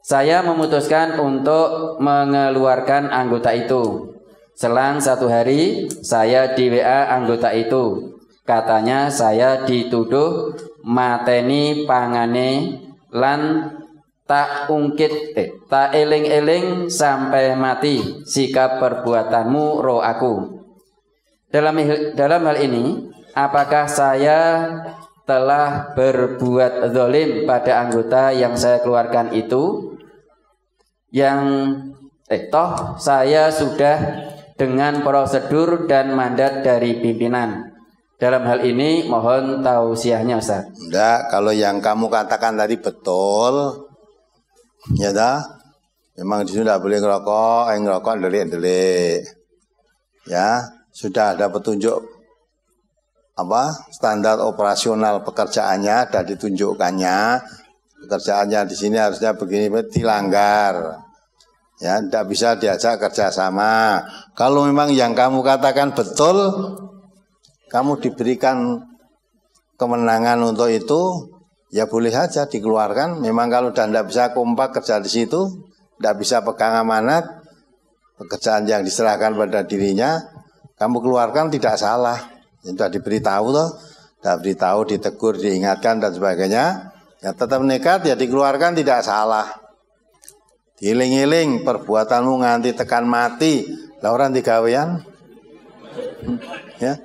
Saya memutuskan untuk mengeluarkan anggota itu. Selang 1 hari, saya di WA anggota itu. Katanya saya dituduh mateni pangane lan tak ungkit, tak eling-eling sampai mati. Sikap perbuatanmu roh aku. Dalam hal ini, apakah saya telah berbuat zalim pada anggota yang saya keluarkan itu? Toh saya sudah dengan prosedur dan mandat dari pimpinan. Dalam hal ini mohon tausiahnya, Ustaz. Enggak, kalau yang kamu katakan tadi betul. Ya dah. Memang di sini enggak boleh ngerokok, ngerokok delik-delik. Ya, sudah ada petunjuk standar operasional pekerjaannya, dan ditunjukkannya pekerjaannya di sini harusnya begini, dilanggar. Ya, tidak bisa diajak kerjasama. Kalau memang yang kamu katakan betul, kamu diberikan kemenangan untuk itu, ya boleh saja dikeluarkan. Memang kalau sudah tidak bisa kompak kerja di situ, tidak bisa pegang amanat pekerjaan yang diserahkan pada dirinya, kamu keluarkan tidak salah. Sudah diberitahu toh, sudah diberitahu, ditegur, diingatkan dan sebagainya. Ya tetap nekat, ya dikeluarkan tidak salah. Diiling-iling perbuatanmu nganti tekan mati, lauran digawean, ya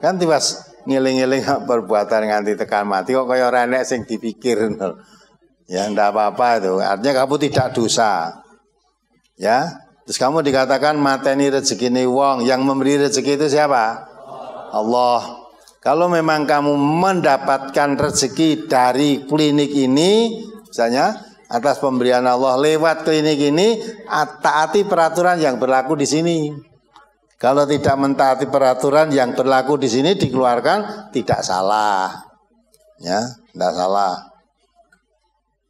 kan tiwas ngiling-iling perbuatan nganti tekan mati kok kaya orang enek sing dipikir, ya ndak apa-apa itu. Artinya kamu tidak dosa, ya. Terus kamu dikatakan mateni rezekine wong, yang memberi rezeki itu siapa? Allah. Kalau memang kamu mendapatkan rezeki dari klinik ini, misalnya, atas pemberian Allah lewat klinik ini, taati peraturan yang berlaku di sini. Kalau tidak mentaati peraturan yang berlaku di sini, dikeluarkan tidak salah, ya, tidak salah.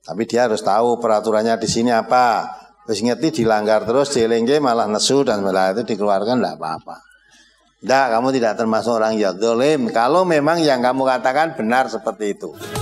Tapi dia harus tahu peraturannya di sini apa. Terus ngerti dilanggar terus, dilengge malah nesu dan malah itu dikeluarkan tidak apa-apa. Tidak, kamu tidak termasuk orang yang zalim. Kalau memang yang kamu katakan benar seperti itu.